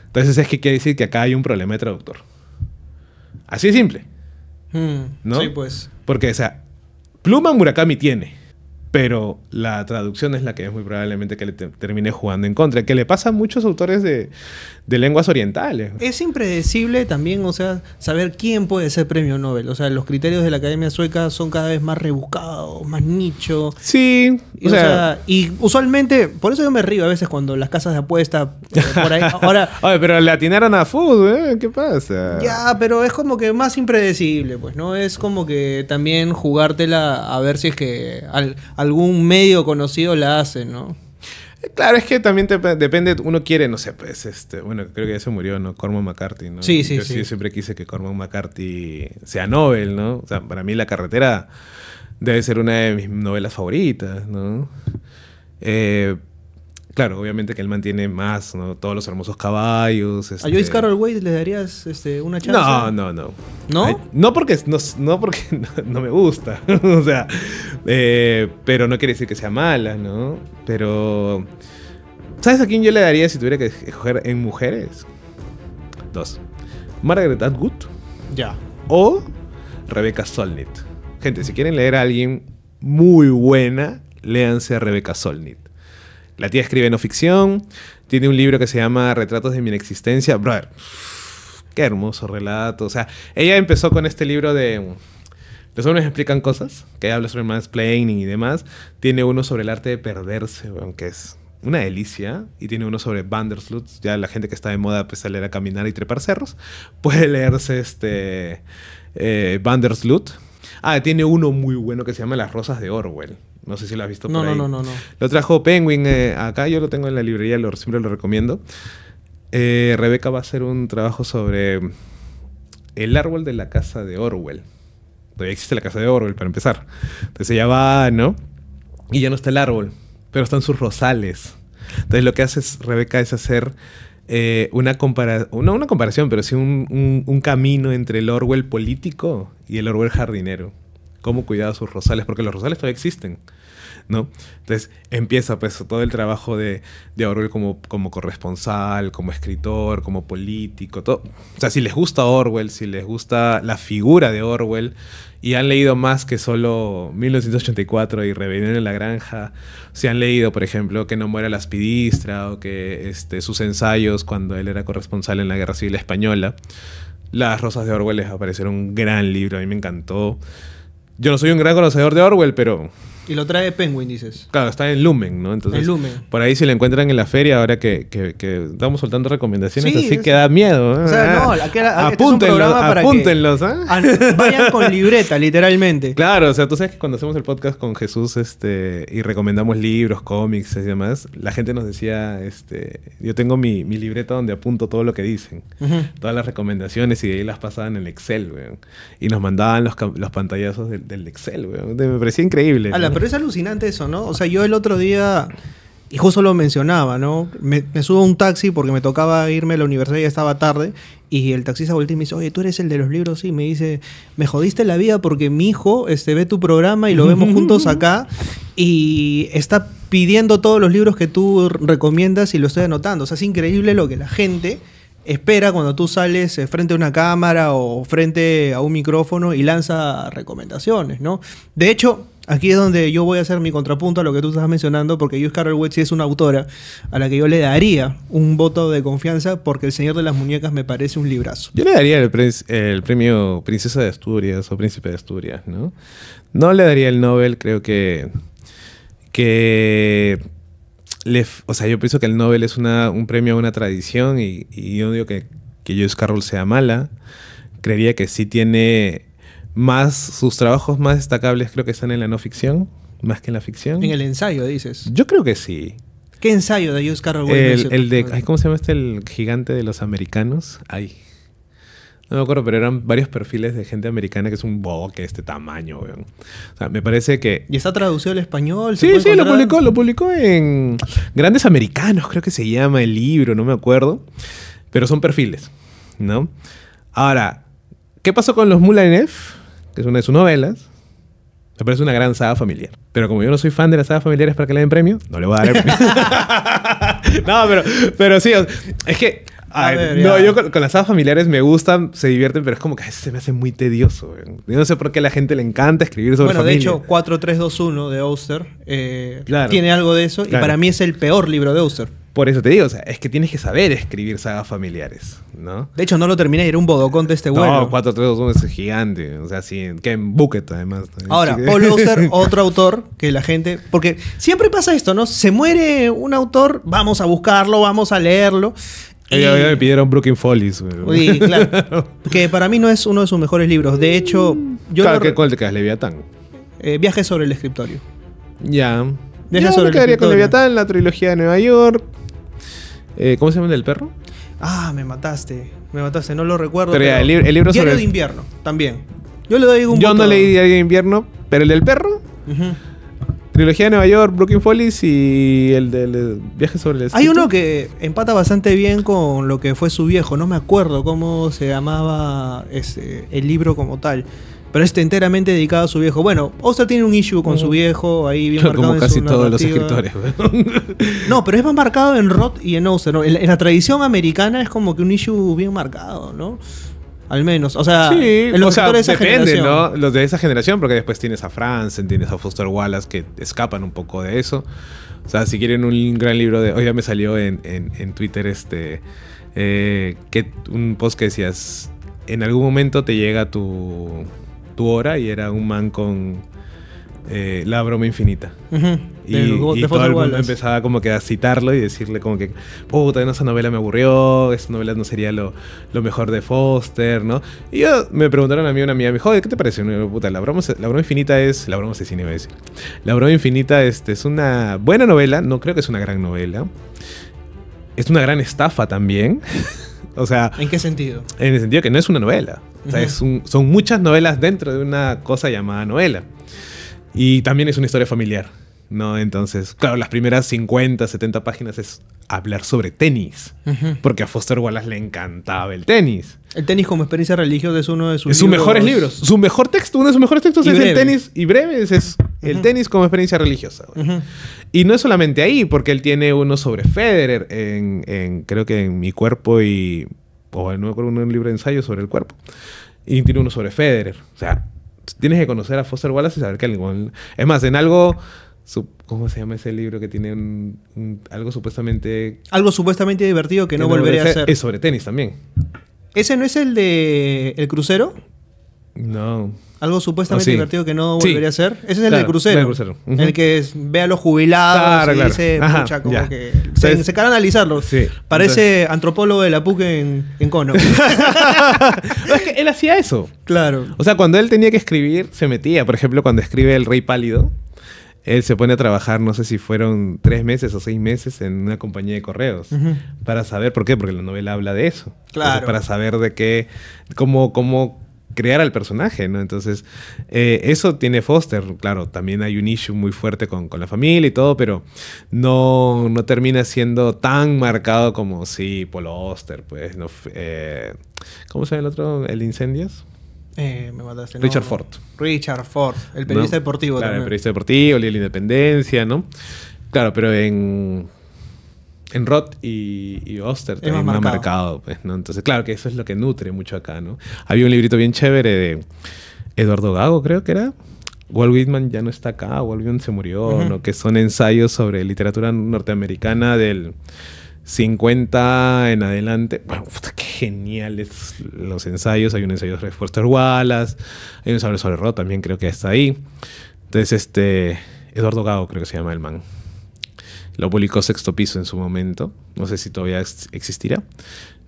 entonces es que quiere decir que acá hay un problema de traductor. Así de simple. ¿No? Sí, pues. Porque, o sea, pluma Murakami tiene, pero la traducción es la que es muy probablemente que le termine jugando en contra, que le pasa a muchos autores de lenguas orientales. Es impredecible también, o sea, saber quién puede ser premio Nobel. O sea, los criterios de la Academia Sueca son cada vez más rebuscados, más nicho. Sí. O sea, y usualmente, por eso yo me río a veces cuando las casas de apuesta por ahí. Ahora, oye, pero le atinaron a fútbol, ¿eh? ¿Qué pasa? Ya, pero es como que más impredecible, pues, ¿no? Es como que también jugártela a ver si es que algún medio conocido la hace, ¿no? Claro, es que también depende, uno quiere, no sé, pues, bueno, creo que ya se murió, ¿no? Cormac McCarthy, ¿no? Sí, sí, sí. Yo siempre quise que Cormac McCarthy sea Nobel, ¿no? O sea, para mí La Carretera debe ser una de mis novelas favoritas, ¿no? Claro, obviamente que él mantiene más, ¿no? Todos los hermosos caballos. ¿A Joyce Carol Oates le darías una chance? No. ¿No? Ay, no porque no me gusta. O sea, pero no quiere decir que sea mala, ¿no? Pero, ¿sabes a quién yo le daría si tuviera que escoger en mujeres? Dos. Margaret Atwood. Ya. O Rebecca Solnit. Gente, si quieren leer a alguien muy buena, léanse a Rebecca Solnit. La tía escribe no ficción, tiene un libro que se llama Retratos de mi inexistencia. Brother, qué hermoso relato. O sea, ella empezó con este libro de... Los hombres explican cosas, que habla sobre mansplaining y demás. Tiene uno sobre el arte de perderse, aunque es una delicia. Y tiene uno sobre Bandersloot. Ya la gente que está de moda, pues, salir a caminar y trepar cerros, puede leerse Bandersloot. Ah, tiene uno muy bueno que se llama Las Rosas de Orwell. No sé si lo has visto por ahí. No. Lo trajo Penguin acá. Yo lo tengo en la librería, siempre lo recomiendo. Rebeca va a hacer un trabajo sobre el árbol de la casa de Orwell. Todavía existe la casa de Orwell, para empezar. Entonces ella va, ¿no? Y ya no está el árbol, pero están sus rosales. Entonces lo que hace Rebeca es hacer una comparación, pero sí un camino entre el Orwell político y el Orwell jardinero. Cómo cuidaba sus rosales, porque los rosales todavía existen, ¿no? Entonces empieza, pues, todo el trabajo de Orwell como corresponsal, como escritor, como político, todo. O sea, si les gusta Orwell, si les gusta la figura de Orwell y han leído más que solo 1984 y Rebelión en la Granja, si han leído, por ejemplo, Que no muera la aspidistra o que sus ensayos cuando él era corresponsal en la Guerra Civil Española, Las Rosas de Orwell les aparecieron un gran libro, a mí me encantó. Yo no soy un gran conocedor de Orwell, pero... Y lo trae Penguin, dices. Claro, está en Lumen, ¿no? Entonces, en Lumen. Por ahí si lo encuentran en la feria, ahora que estamos soltando recomendaciones, sí, así que da miedo. O sea, no, apúntenlos. Vayan con libreta, literalmente. Claro, o sea, tú sabes que cuando hacemos el podcast con Jesús y recomendamos libros, cómics y demás, la gente nos decía, yo tengo mi libreta donde apunto todo lo que dicen. Uh-huh. Todas las recomendaciones, y de ahí las pasaban en el Excel, weón. Y nos mandaban los pantallazos del Excel, weón. Me parecía increíble. Pero es alucinante eso, ¿no? O sea, yo el otro día, y justo lo mencionaba, ¿no? Me subo a un taxi porque me tocaba irme a la universidad, ya estaba tarde, y el taxista volteó y me dice, oye, ¿tú eres el de los libros? Sí, me dice, me jodiste la vida porque mi hijo ve tu programa y lo vemos juntos acá, y está pidiendo todos los libros que tú recomiendas y lo estoy anotando. O sea, es increíble lo que la gente espera cuando tú sales frente a una cámara o frente a un micrófono y lanza recomendaciones, ¿no? De hecho... Aquí es donde yo voy a hacer mi contrapunto a lo que tú estás mencionando, porque Joyce Carol Oates es una autora a la que yo le daría un voto de confianza, porque El Señor de las Muñecas me parece un librazo. Yo le daría el premio Princesa de Asturias o Príncipe de Asturias, ¿no? No le daría el Nobel, creo que yo pienso que el Nobel es un premio a una tradición, y yo digo que Joyce Carol sea mala. Creería que sí tiene... sus trabajos más destacables creo que están en la no ficción, más que en la ficción. En el ensayo, dices. Yo creo que sí. ¿Qué ensayo de Joyce Carol Oates? ¿Cómo se llama el gigante de los americanos? Ay, no me acuerdo, pero eran varios perfiles de gente americana, que es un boque de este tamaño, weón. O sea, me parece que... ¿Y está traducido al español? Sí, lo publicó en Grandes Americanos, creo que se llama el libro, no me acuerdo. Pero son perfiles, ¿no? Ahora, ¿qué pasó con los Moulin-Neuf? Que es una de sus novelas. Me parece una gran saga familiar. Pero como yo no soy fan de las sagas familiares para que le den premio, no le voy a dar el premio. No, pero sí, es que... yo con las sagas familiares me gustan, se divierten, pero es como que a veces se me hace muy tedioso, güey. Yo no sé por qué a la gente le encanta escribir sobre familia. Bueno, de hecho, 4321 de Auster tiene algo de eso, claro. Y para mí es el peor libro de Auster. Por eso te digo, o sea, es que tienes que saber escribir sagas familiares, ¿no? De hecho, no lo terminé, era un bodocón de este vuelo. No, 4321 es gigante, o sea, sí, Ken Bucket además. Ahora, Paul Auster, otro autor que la gente... Porque siempre pasa esto, ¿no? Se muere un autor, vamos a buscarlo, vamos a leerlo... Me pidieron Brooklyn Follies. Sí, claro. Que para mí no es uno de sus mejores libros. De hecho, yo... Claro, ¿cuál te quedas? ¿Leviatán? Viaje sobre el escritorio. Ya. Yo me quedaría con Leviatán, la trilogía de Nueva York. ¿Cómo se llama el del perro? Ah, me mataste. No lo recuerdo. Pero el libro sobre... Diario de invierno, también. Yo le doy un... Yo no leí Diario de invierno, pero el del perro... Uh-huh. Trilogía de Nueva York, Brooklyn Follies y el del viaje sobre el escritorio. Hay uno que empata bastante bien con lo que fue su viejo. No me acuerdo cómo se llamaba el libro como tal. Pero enteramente dedicado a su viejo. Bueno, Auster tiene un issue con su viejo ahí bien marcado. Como casi en todos los escritores. No, pero es más marcado en Roth y en Auster, ¿no? En la tradición americana es como que un issue bien marcado, ¿no? al menos. O sea, sí, en los actores de esa generación. ¿No? Los de esa generación, porque después tienes a Franzen, tienes a Foster Wallace, que escapan un poco de eso. O sea, si quieren un gran libro de... Hoy ya me salió en Twitter un post que decías, en algún momento te llega tu hora, y era un man con... La broma infinita. Uh-huh. Y todo el mundo empezaba como que a citarlo y decirle como que, puta, esa novela me aburrió, esa novela no sería lo mejor de Foster, ¿no? Y yo, me preguntaron a mí, una amiga, me dijo, joder, ¿qué te parece? Yo, puta, la broma infinita es... La broma asesina, iba a decir. La broma infinita es una buena novela, no creo que es una gran novela. Es una gran estafa también. O sea... ¿En qué sentido? En el sentido que no es una novela. Uh-huh. O sea, son muchas novelas dentro de una cosa llamada novela. Y también es una historia familiar, ¿no? Entonces, claro, las primeras 50, 70 páginas es hablar sobre tenis. Uh-huh. Porque a Foster Wallace le encantaba el tenis. El tenis como experiencia religiosa es uno de sus mejores libros. Su mejor texto, uno de sus mejores textos es el tenis. Y breve es el tenis como experiencia religiosa. Uh-huh. Y no es solamente ahí, porque él tiene uno sobre Federer creo que en Mi Cuerpo y... O no me acuerdo, un libro de ensayo sobre el cuerpo. Y tiene uno sobre Federer. O sea... Tienes que conocer a Foster Wallace y saber que algo... Es más, en algo... ¿Cómo se llama ese libro que tiene algo supuestamente... Algo supuestamente divertido que no volveré a hacer? Es sobre tenis también. ¿Ese no es el de El Crucero? No. Algo supuestamente divertido que no volveré a hacer. Ese es el del Crucero. El Crucero. Uh-huh. El que ve a los jubilados y dice... Ajá, mucha, como que se cara a analizarlo. Sí. Parece antropólogo de la PUC en Cono. No, es que él hacía eso. Claro. O sea, cuando él tenía que escribir, se metía. Por ejemplo, cuando escribe El Rey Pálido, él se pone a trabajar, no sé si fueron 3 meses o 6 meses, en una compañía de correos. Uh-huh. Para saber... ¿Por qué? Porque la novela habla de eso. Claro. Entonces, para saber de qué... Cómo crear al personaje, ¿no? Entonces, eso tiene Foster. Claro, también hay un issue muy fuerte con la familia y todo, pero no termina siendo tan marcado como sí, Paul Auster, pues. No, ¿cómo se llama el otro? ¿El Incendios? Me mataste. Richard Ford. Richard Ford, el periodista deportivo. Claro, también. El periodista deportivo, la independencia, ¿no? Claro, pero en Roth y Auster también me ha marcado, pues, ¿no? Entonces, claro que eso es lo que nutre mucho acá, ¿no? Había un librito bien chévere de Eduardo Gago, creo que era. Walt Whitman ya no está acá, Walt Whitman se murió, uh-huh, ¿no? Que son ensayos sobre literatura norteamericana del 50 en adelante. Bueno, puta, qué geniales los ensayos. Hay un ensayo sobre Foster Wallace, hay un ensayo sobre Roth también, creo que está ahí. Entonces, Eduardo Gago creo que se llama el man. Lo publicó Sexto Piso en su momento. No sé si todavía existirá.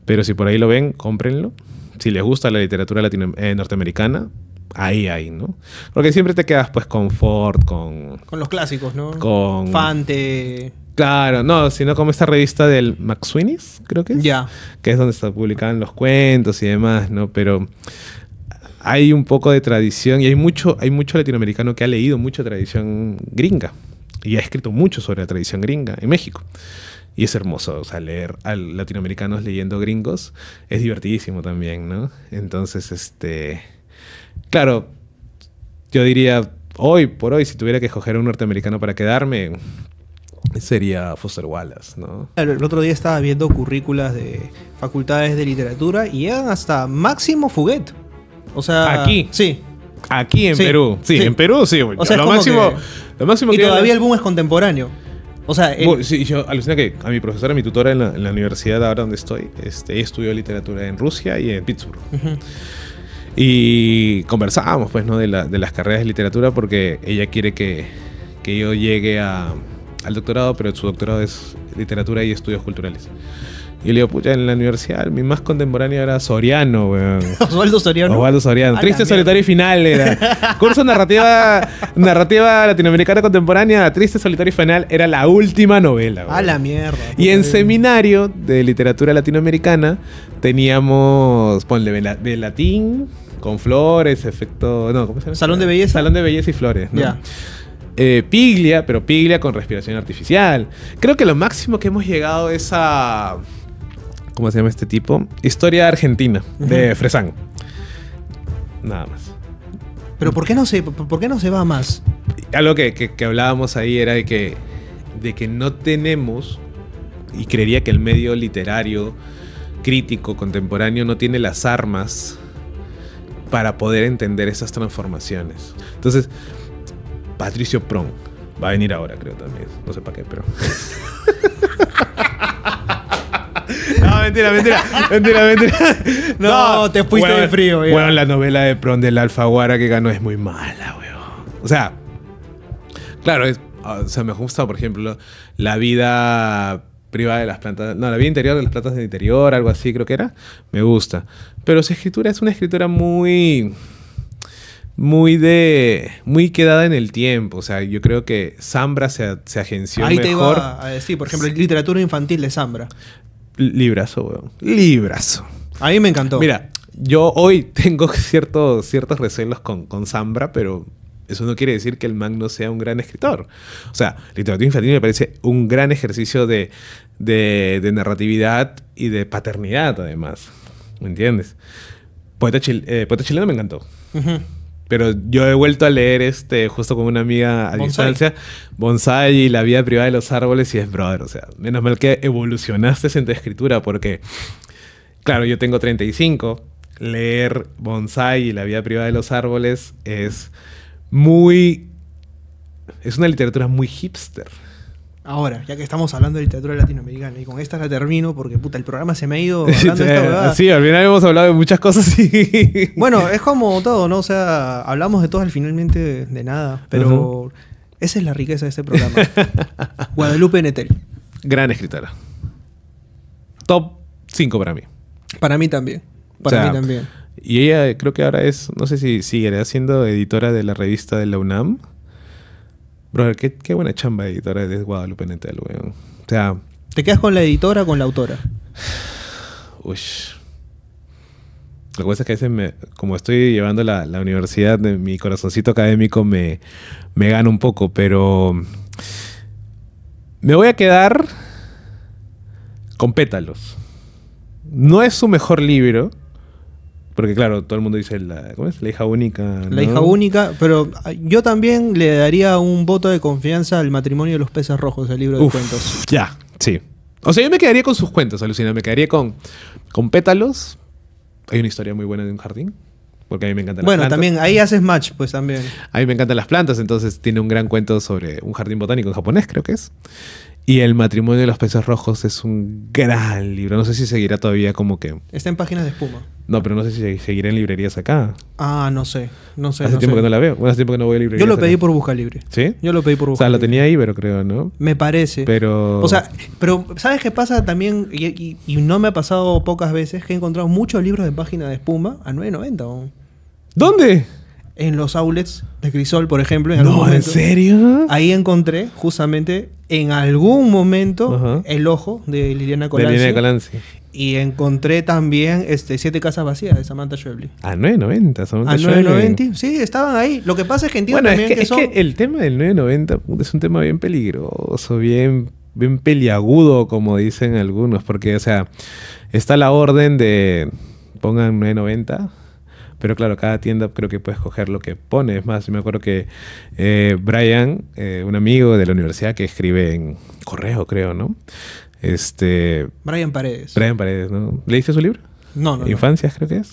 Pero si por ahí lo ven, cómprenlo. Si les gusta la literatura norteamericana, ahí hay, ¿no? Porque siempre te quedas pues con Ford, con los clásicos, ¿no? Con Fante. Claro, no, sino como esta revista del McSweeney's, creo que es. Ya. Que es donde se publicaban los cuentos y demás, ¿no? Pero hay un poco de tradición y hay mucho latinoamericano que ha leído mucha tradición gringa. Y ha escrito mucho sobre la tradición gringa en México. Y es hermoso, o sea, leer a latinoamericanos leyendo gringos es divertidísimo también, ¿no? Entonces, claro, yo diría, hoy por hoy, si tuviera que escoger a un norteamericano para quedarme, sería Foster Wallace, ¿no? El otro día estaba viendo currículas de facultades de literatura y llegan hasta Máximo Fuguet. O sea... ¿Aquí? Sí. Aquí en Perú. Sí, en Perú sí. O sea, lo máximo que... Y todavía el boom es contemporáneo. O sea... Sí, yo alucina que a mi profesora, mi tutora en la universidad ahora donde estoy, ella estudió literatura en Rusia y en Pittsburgh. Uh-huh. Y conversábamos, pues, ¿no? De las carreras de literatura, porque ella quiere que yo llegue al doctorado, pero su doctorado es literatura y estudios culturales. Y le digo, pucha, en la universidad mi más contemporáneo era Soriano, weón. Osvaldo Soriano. Osvaldo Soriano. Triste, solitario y final era. Curso narrativa latinoamericana contemporánea, Triste, solitario y final era la última novela, weón. A la mierda. Y en seminario de literatura latinoamericana teníamos, ponle, de latín, con flores, efecto... No, ¿cómo se llama? Salón de belleza. Salón de belleza y flores, ¿no? Ya. Piglia, pero Piglia con respiración artificial. Creo que lo máximo que hemos llegado es a... ¿Cómo se llama este tipo? Historia Argentina, de Fresán. Nada más. ¿Pero por qué no se va más? Algo que hablábamos ahí era de que no tenemos, y creería que el medio literario, crítico, contemporáneo, no tiene las armas para poder entender esas transformaciones. Entonces, Patricio Prong va a venir ahora, creo, también. No sé para qué, pero... No, mentira. No, te fuiste de frío. Bueno, la novela de Prong del Alfaguara que ganó es muy mala, weón. O sea, claro, me gusta, por ejemplo, la vida privada de las plantas... No, la vida interior de las plantas del interior, algo así creo que era. Me gusta. Pero su escritura es una escritura muy... muy quedada en el tiempo. O sea, yo creo que Zambra se agenció mejor. Ahí te iba a decir, por ejemplo, literatura infantil de Zambra. Librazo, weón. Librazo. A mí me encantó. Mira, yo hoy tengo ciertos recelos con Zambra, pero eso no quiere decir que el man no sea un gran escritor. O sea, literatura infantil me parece un gran ejercicio de narratividad y de paternidad, además. ¿Me entiendes? Poeta chileno me encantó. Uh-huh. Pero yo he vuelto a leer justo con una amiga a distancia, Bonsai y la vida privada de los árboles, y es brother. O sea, menos mal que evolucionaste en tu escritura, porque, claro, yo tengo 35. Leer Bonsai y la vida privada de los árboles es muy... Es una literatura muy hipster. Ahora, ya que estamos hablando de literatura latinoamericana, y con esta la termino porque, puta, el programa se me ha ido hablando de esta huevada. Sí, al final hemos hablado de muchas cosas y... Bueno, es como todo, ¿no? O sea, hablamos de todo al finalmente de nada, pero esa es la riqueza de este programa. Guadalupe Nettel. Gran escritora. Top 5 para mí. Para mí también. Para mí también. Y ella creo que ahora es, no sé si seguirá siendo editora de la revista de la UNAM. Brother, qué buena chamba editora de Guadalupe Nettel, weón. O sea... ¿Te quedas con la editora o con la autora? Uy. Lo que pasa es que a veces, como estoy llevando la universidad, de mi corazoncito académico me gana un poco, pero... Me voy a quedar con Pétalos. No es su mejor libro, porque claro, todo el mundo dice ¿cómo es? La hija única, ¿no? La hija única, pero yo también le daría un voto de confianza al matrimonio de los peces rojos, el libro de cuentos. Ya, sí. O sea, yo me quedaría con sus cuentos, alucina. Me quedaría con Pétalos. Hay una historia muy buena de un jardín, porque a mí me encantan las plantas. Bueno, también ahí haces match, pues también. A mí me encantan las plantas, entonces tiene un gran cuento sobre un jardín botánico en japonés, creo que es. Y El matrimonio de los peces rojos es un gran libro. No sé si seguirá todavía como que... Está en Páginas de Espuma. No, pero no sé si seguirá en librerías acá. Ah, no sé. Hace tiempo que no la veo. Hace tiempo que no voy a librerías. Yo lo pedí por Buscalibre. ¿Sí? Yo lo pedí por Buscalibre. O sea, lo tenía ahí, pero creo, ¿no? Me parece. Pero... O sea, pero ¿sabes qué pasa también? Y no me ha pasado pocas veces que he encontrado muchos libros de Páginas de Espuma a $9.90. ¿Dónde? En los outlets de Crisol, por ejemplo. ¿En serio? Ahí encontré, justamente, en algún momento, El ojo de Liliana Colanzi. Y encontré también 7 casas vacías de Samantha Schweblin. A $9.90, Samantha Schweblin. A $9.90, sí, estaban ahí. Lo que pasa es que entiendo también que el tema del $9.90 es un tema bien peligroso, bien peliagudo, como dicen algunos. Porque, o sea, está la orden de pongan $9.90... Pero claro, cada tienda creo que puedes coger lo que pone. Es más, yo me acuerdo que Brian, un amigo de la universidad que escribe en correo, creo, ¿no? Brian Paredes. Brian Paredes, ¿no? ¿Leíste su libro? No. Infancias, creo que es.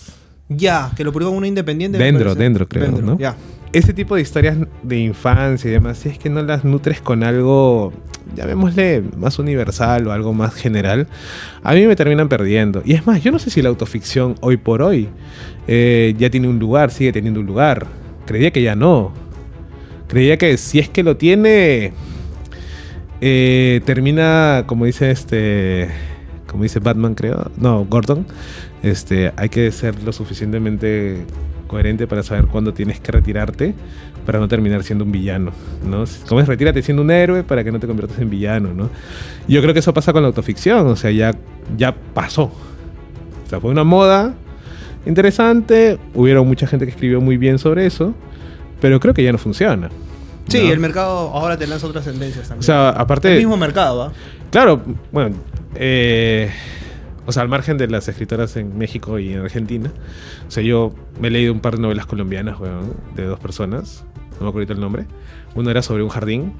Ya, que lo publicó una independiente. Dendro, creo, ¿no? Ya. Ese tipo de historias de infancia y demás, si es que no las nutres con algo, llamémosle, más universal o algo más general, a mí me terminan perdiendo. Y es más, yo no sé si la autoficción hoy por hoy ya tiene un lugar, sigue teniendo un lugar. Creía que ya no. Creía que si es que lo tiene, termina, como dice como dice Batman, creo. No, Gordon. Hay que ser lo suficientemente coherente para saber cuándo tienes que retirarte para no terminar siendo un villano, ¿no? Como es, retírate siendo un héroe para que no te conviertas en villano, ¿no? Yo creo que eso pasa con la autoficción. O sea, ya pasó. O sea, fue una moda interesante. Hubieron mucha gente que escribió muy bien sobre eso, pero creo que ya no funciona, ¿no? Sí, el mercado ahora te lanza otras tendencias también. O sea, aparte... El mismo mercado, ¿va? Claro, bueno... o sea, al margen de las escritoras en México y en Argentina. O sea, yo me he leído un par de novelas colombianas, weón, de 2 personas. No me acuerdo ahorita el nombre. Uno era sobre un jardín.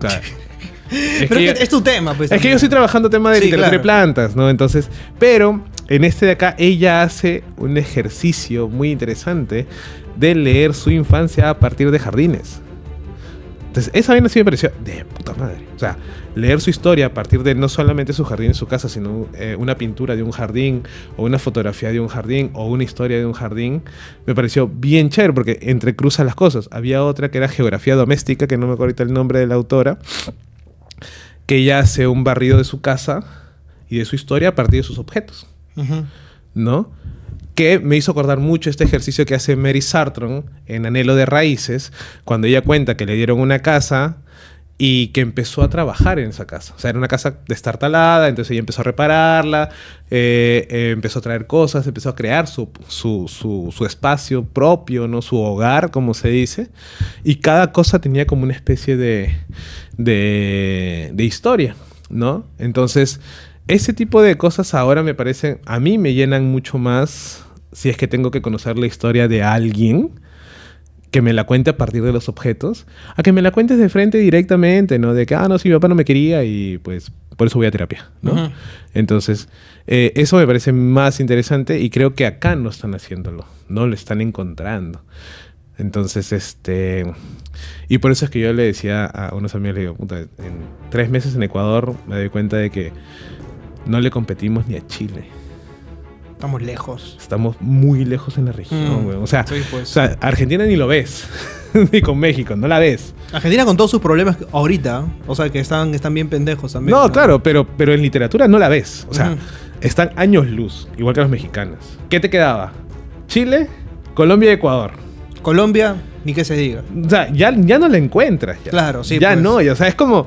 Claro. Pero es tu tema, pues. Es que yo estoy trabajando tema de literatura de plantas, ¿no? Entonces, pero En este de acá ella hace un ejercicio muy interesante de leer su infancia a partir de jardines. Entonces esa vaina sí me pareció de puta madre. O sea, leer su historia a partir de no solamente su jardín en su casa, sino una pintura de un jardín, o una fotografía de un jardín, o una historia de un jardín, me pareció bien chévere porque entrecruza las cosas. Había otra que era Geografía Doméstica, que no me acuerdo ahorita el nombre de la autora, que ella hace un barrido de su casa y de su historia a partir de sus objetos. Uh-huh. ¿No? Que me hizo acordar mucho este ejercicio que hace Mary Sarton en Anhelo de Raíces, cuando ella cuenta que le dieron una casa y que empezó a trabajar en esa casa. O sea, era una casa destartalada, entonces ella empezó a repararla, empezó a traer cosas, empezó a crear su espacio propio, ¿no? Su hogar, como se dice. Y cada cosa tenía como una especie de historia, ¿no? Entonces, ese tipo de cosas ahora me parecen, a mí me llenan mucho más si es que tengo que conocer la historia de alguien, que me la cuente a partir de los objetos, a que me la cuentes de frente directamente, ¿no? De que, ah, no, sí, mi papá no me quería y pues por eso voy a terapia, ¿no? Uh-huh. Entonces, eso me parece más interesante y creo que acá no están haciéndolo, no lo están encontrando. Entonces, y por eso es que yo le decía a unos amigos, le digo, puta, en 3 meses en Ecuador me doy cuenta de que no le competimos ni a Chile. Estamos lejos. Estamos muy lejos en la región, güey. O sea, sí, pues. O sea, Argentina ni lo ves. Ni con México, no la ves. Argentina con todos sus problemas ahorita. O sea, que están bien pendejos también. No, ¿no? Claro, pero en literatura no la ves. O sea, están años luz, igual que los mexicanos. ¿Qué te quedaba? Chile, Colombia y Ecuador. Colombia, ni que se diga. O sea, ya no la encuentras. Ya. Claro, sí. Ya pues. No, ya, o sea, es como... O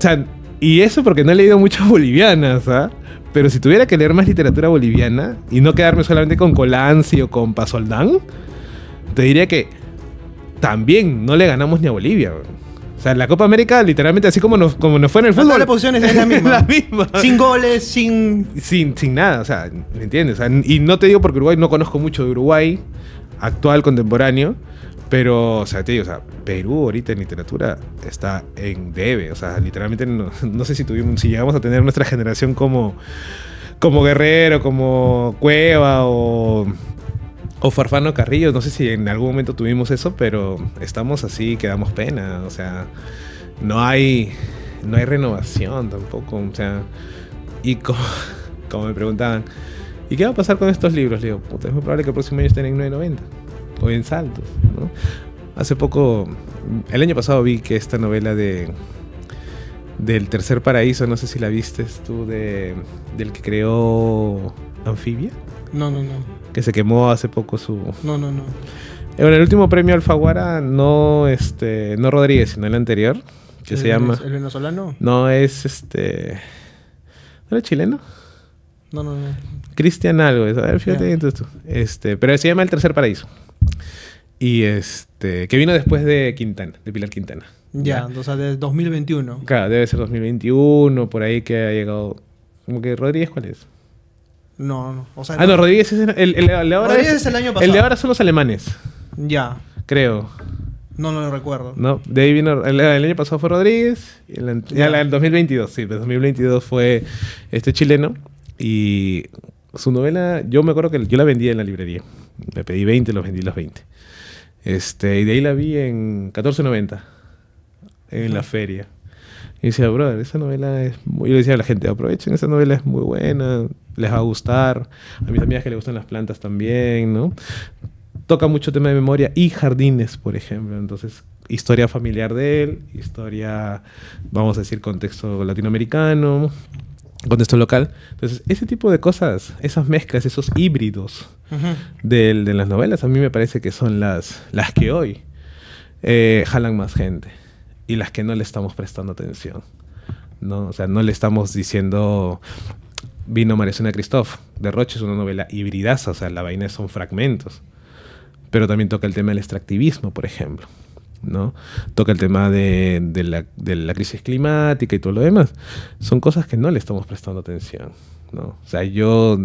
sea, y eso porque no he leído muchas bolivianas, ¿ah? Pero si tuviera que leer más literatura boliviana y no quedarme solamente con Colanzi o con Pasoldán, te diría que también no le ganamos ni a Bolivia. Bro. O sea, la Copa América, literalmente, así como nos fue en el fútbol. Todas las posiciones es la misma. La misma. Sin goles, sin nada, o sea, ¿me entiendes? O sea, y no te digo porque Uruguay, no conozco mucho de Uruguay actual, contemporáneo. Pero, o sea, te digo, o sea, Perú ahorita en literatura está en debe. O sea, literalmente no sé si llegamos a tener nuestra generación como Guerrero, como Cueva o Farfán Carrillo. No sé si en algún momento tuvimos eso, pero estamos así, que damos pena. O sea, no hay renovación tampoco. O sea, y como me preguntaban, ¿y qué va a pasar con estos libros? Le digo, puta, es muy probable que el próximo año estén en 9.90. O en saltos, ¿no? Hace poco, el año pasado vi que esta novela del Tercer Paraíso, no sé si la vistes tú, del que creó Anfibia. No. Que se quemó hace poco su... No. Bueno, el último premio Alfaguara, no Rodríguez, sino el anterior, que ¿El se llama... ¿El venezolano? No, es ¿No era chileno? No. Cristian algo, a ver, fíjate, entonces tú. Pero se llama El Tercer Paraíso. Y que vino después de Quintana, de Pilar Quintana. Ya, o sea, de 2021. Claro, debe ser 2021, por ahí que ha llegado. Como que Rodríguez, ¿cuál es? No. O sea, no, Rodríguez es el de ahora. Rodríguez es el año pasado. El de ahora son los alemanes. Ya. Creo. No lo recuerdo. No, de ahí vino. El año pasado fue Rodríguez. Y el 2022, sí, el 2022 fue este chileno. Y su novela, yo me acuerdo que yo la vendía en la librería. Me pedí 20, los vendí los 20. Y de ahí la vi en 14.90 en la feria. Y decía, brother, esa novela es muy... Yo le decía a la gente, aprovechen, esa novela es muy buena, les va a gustar. A mis amigas que les gustan las plantas también, ¿no? Toca mucho tema de memoria y jardines, por ejemplo. Entonces, historia familiar de él, historia, vamos a decir, contexto latinoamericano, contexto local. Entonces, ese tipo de cosas, esas mezclas, esos híbridos de las novelas, a mí me parece que son las que hoy jalan más gente y las que no le estamos prestando atención, ¿no? O sea, no le estamos diciendo... Vino María Sonia Cristoff. Derroche es una novela hibridaza, o sea, la vaina son fragmentos. Pero también toca el tema del extractivismo, por ejemplo, ¿no? Toca el tema de la crisis climática y todo lo demás. Son cosas que no le estamos prestando atención, ¿no? O sea, yo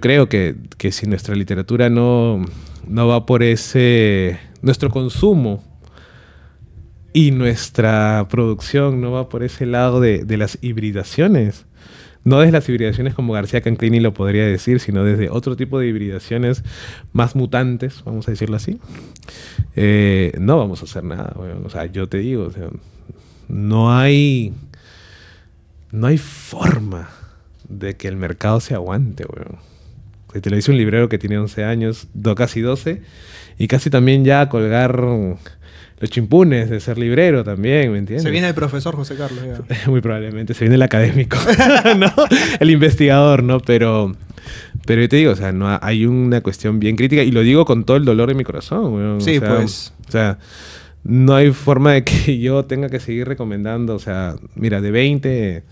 creo que si nuestra literatura no va por ese... Nuestro consumo y nuestra producción no va por ese lado de las hibridaciones, No desde las hibridaciones como García Canclini lo podría decir, sino desde otro tipo de hibridaciones más mutantes, vamos a decirlo así. No vamos a hacer nada. Bueno, o sea, yo te digo, o sea, no hay forma de que el mercado se aguante, weón. Si te lo dice un librero que tiene 11 años, casi 12, y casi también ya a colgar los chimpunes de ser librero también, ¿me entiendes? Se viene el profesor José Carlos. Ya. Muy probablemente, se viene el académico, ¿no? El investigador, ¿no? Pero yo te digo, o sea, no, hay una cuestión bien crítica, y lo digo con todo el dolor de mi corazón, weón. Sí, o sea, pues. O sea, no hay forma de que yo tenga que seguir recomendando, o sea, mira, de 20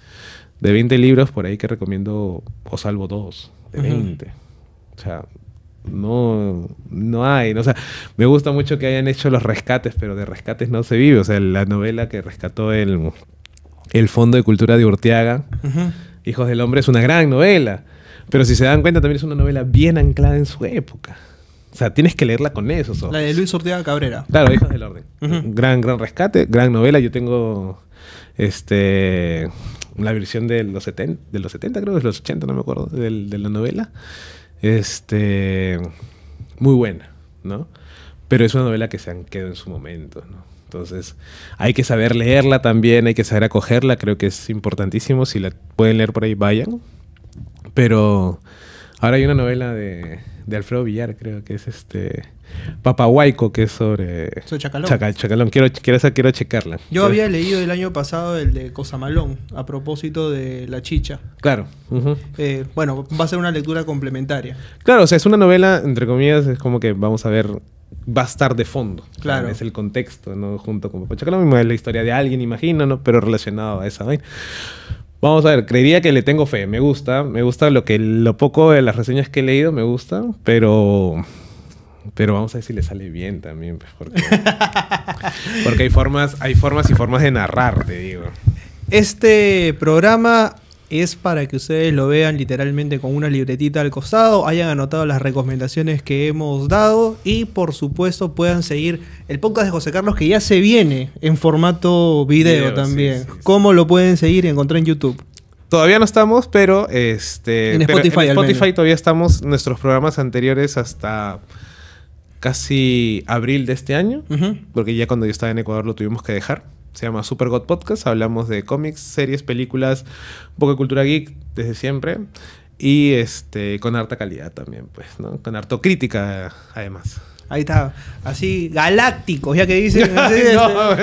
libros por ahí que recomiendo, o salvo dos, de 20. Uh-huh. O sea, no hay, no, o sea, me gusta mucho que hayan hecho los rescates, pero de rescates no se vive. O sea, la novela que rescató el Fondo de Cultura de Urteaga, uh-huh, Hijos del Hombre, es una gran novela, pero si se dan cuenta también es una novela bien anclada en su época. O sea, tienes que leerla con esos ojos. La de Luis Urteaga Cabrera. Claro, Hijos del Orden. Uh-huh. Gran rescate, gran novela. Yo tengo la versión de los 70, creo, de los 80, no me acuerdo, de la novela. Muy buena, ¿no? Pero es una novela que se han quedado en su momento, ¿no? Entonces, hay que saber leerla también, hay que saber acogerla, creo que es importantísimo. Si la pueden leer por ahí, vayan. Pero ahora hay una novela de Alfredo Villar, creo que es Papahuayco, que es sobre... Soy Chacalón. Chacalón. Quiero checarla. Yo había leído el año pasado el de Cosamalón, a propósito de La Chicha. Claro. Uh-huh. Bueno, va a ser una lectura complementaria. Claro, o sea, es una novela, entre comillas, es como que vamos a ver... Va a estar de fondo. Claro. ¿Sabes? Es el contexto, ¿no? Junto con Chacalón. Es la historia de alguien, imagino, ¿no? Pero relacionado a esa vaina. Vamos a ver, creería que le tengo fe. Me gusta lo poco de las reseñas que he leído, me gusta, pero vamos a ver si le sale bien también, porque hay formas de narrar, te digo. Este programa es para que ustedes lo vean literalmente con una libretita al costado, hayan anotado las recomendaciones que hemos dado y por supuesto puedan seguir el podcast de José Carlos, que ya se viene en formato video también. Sí. ¿Cómo lo pueden seguir y encontrar en YouTube? Todavía no estamos, pero en Spotify todavía estamos. Nuestros programas anteriores hasta casi abril de este año, uh-huh, porque ya cuando yo estaba en Ecuador lo tuvimos que dejar. Se llama Super God Podcast. Hablamos de cómics, series, películas, un poco de cultura geek desde siempre. Y con harta calidad también, pues, ¿no? Con harto crítica, además. Ahí está. Así, galácticos, ya que dicen. No, no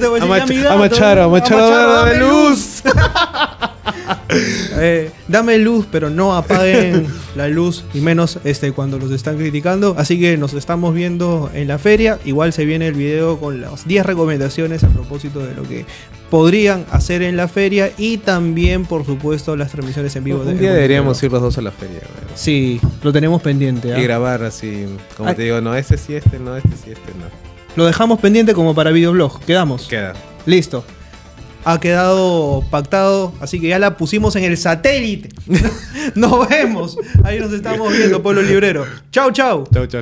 te voy a decir, amiga. Amacharo, dame luz. Dame luz, pero no apaguen la luz, y menos cuando los están criticando. Así que nos estamos viendo en la feria. Igual se viene el video con las 10 recomendaciones a propósito de lo que podrían hacer en la feria, y también, por supuesto, las transmisiones en vivo. Un día deberíamos ir los dos a la feria, ¿verdad? Sí, lo tenemos pendiente, ¿eh? Y grabar así, como te digo, no, este sí, este no, este sí, este no. Lo dejamos pendiente como para videoblog. ¿Quedamos? Queda. Listo. Ha quedado pactado, así que ya la pusimos en el satélite. Nos vemos. Ahí nos estamos viendo, pueblo librero. Chau, chau. Chau, chau.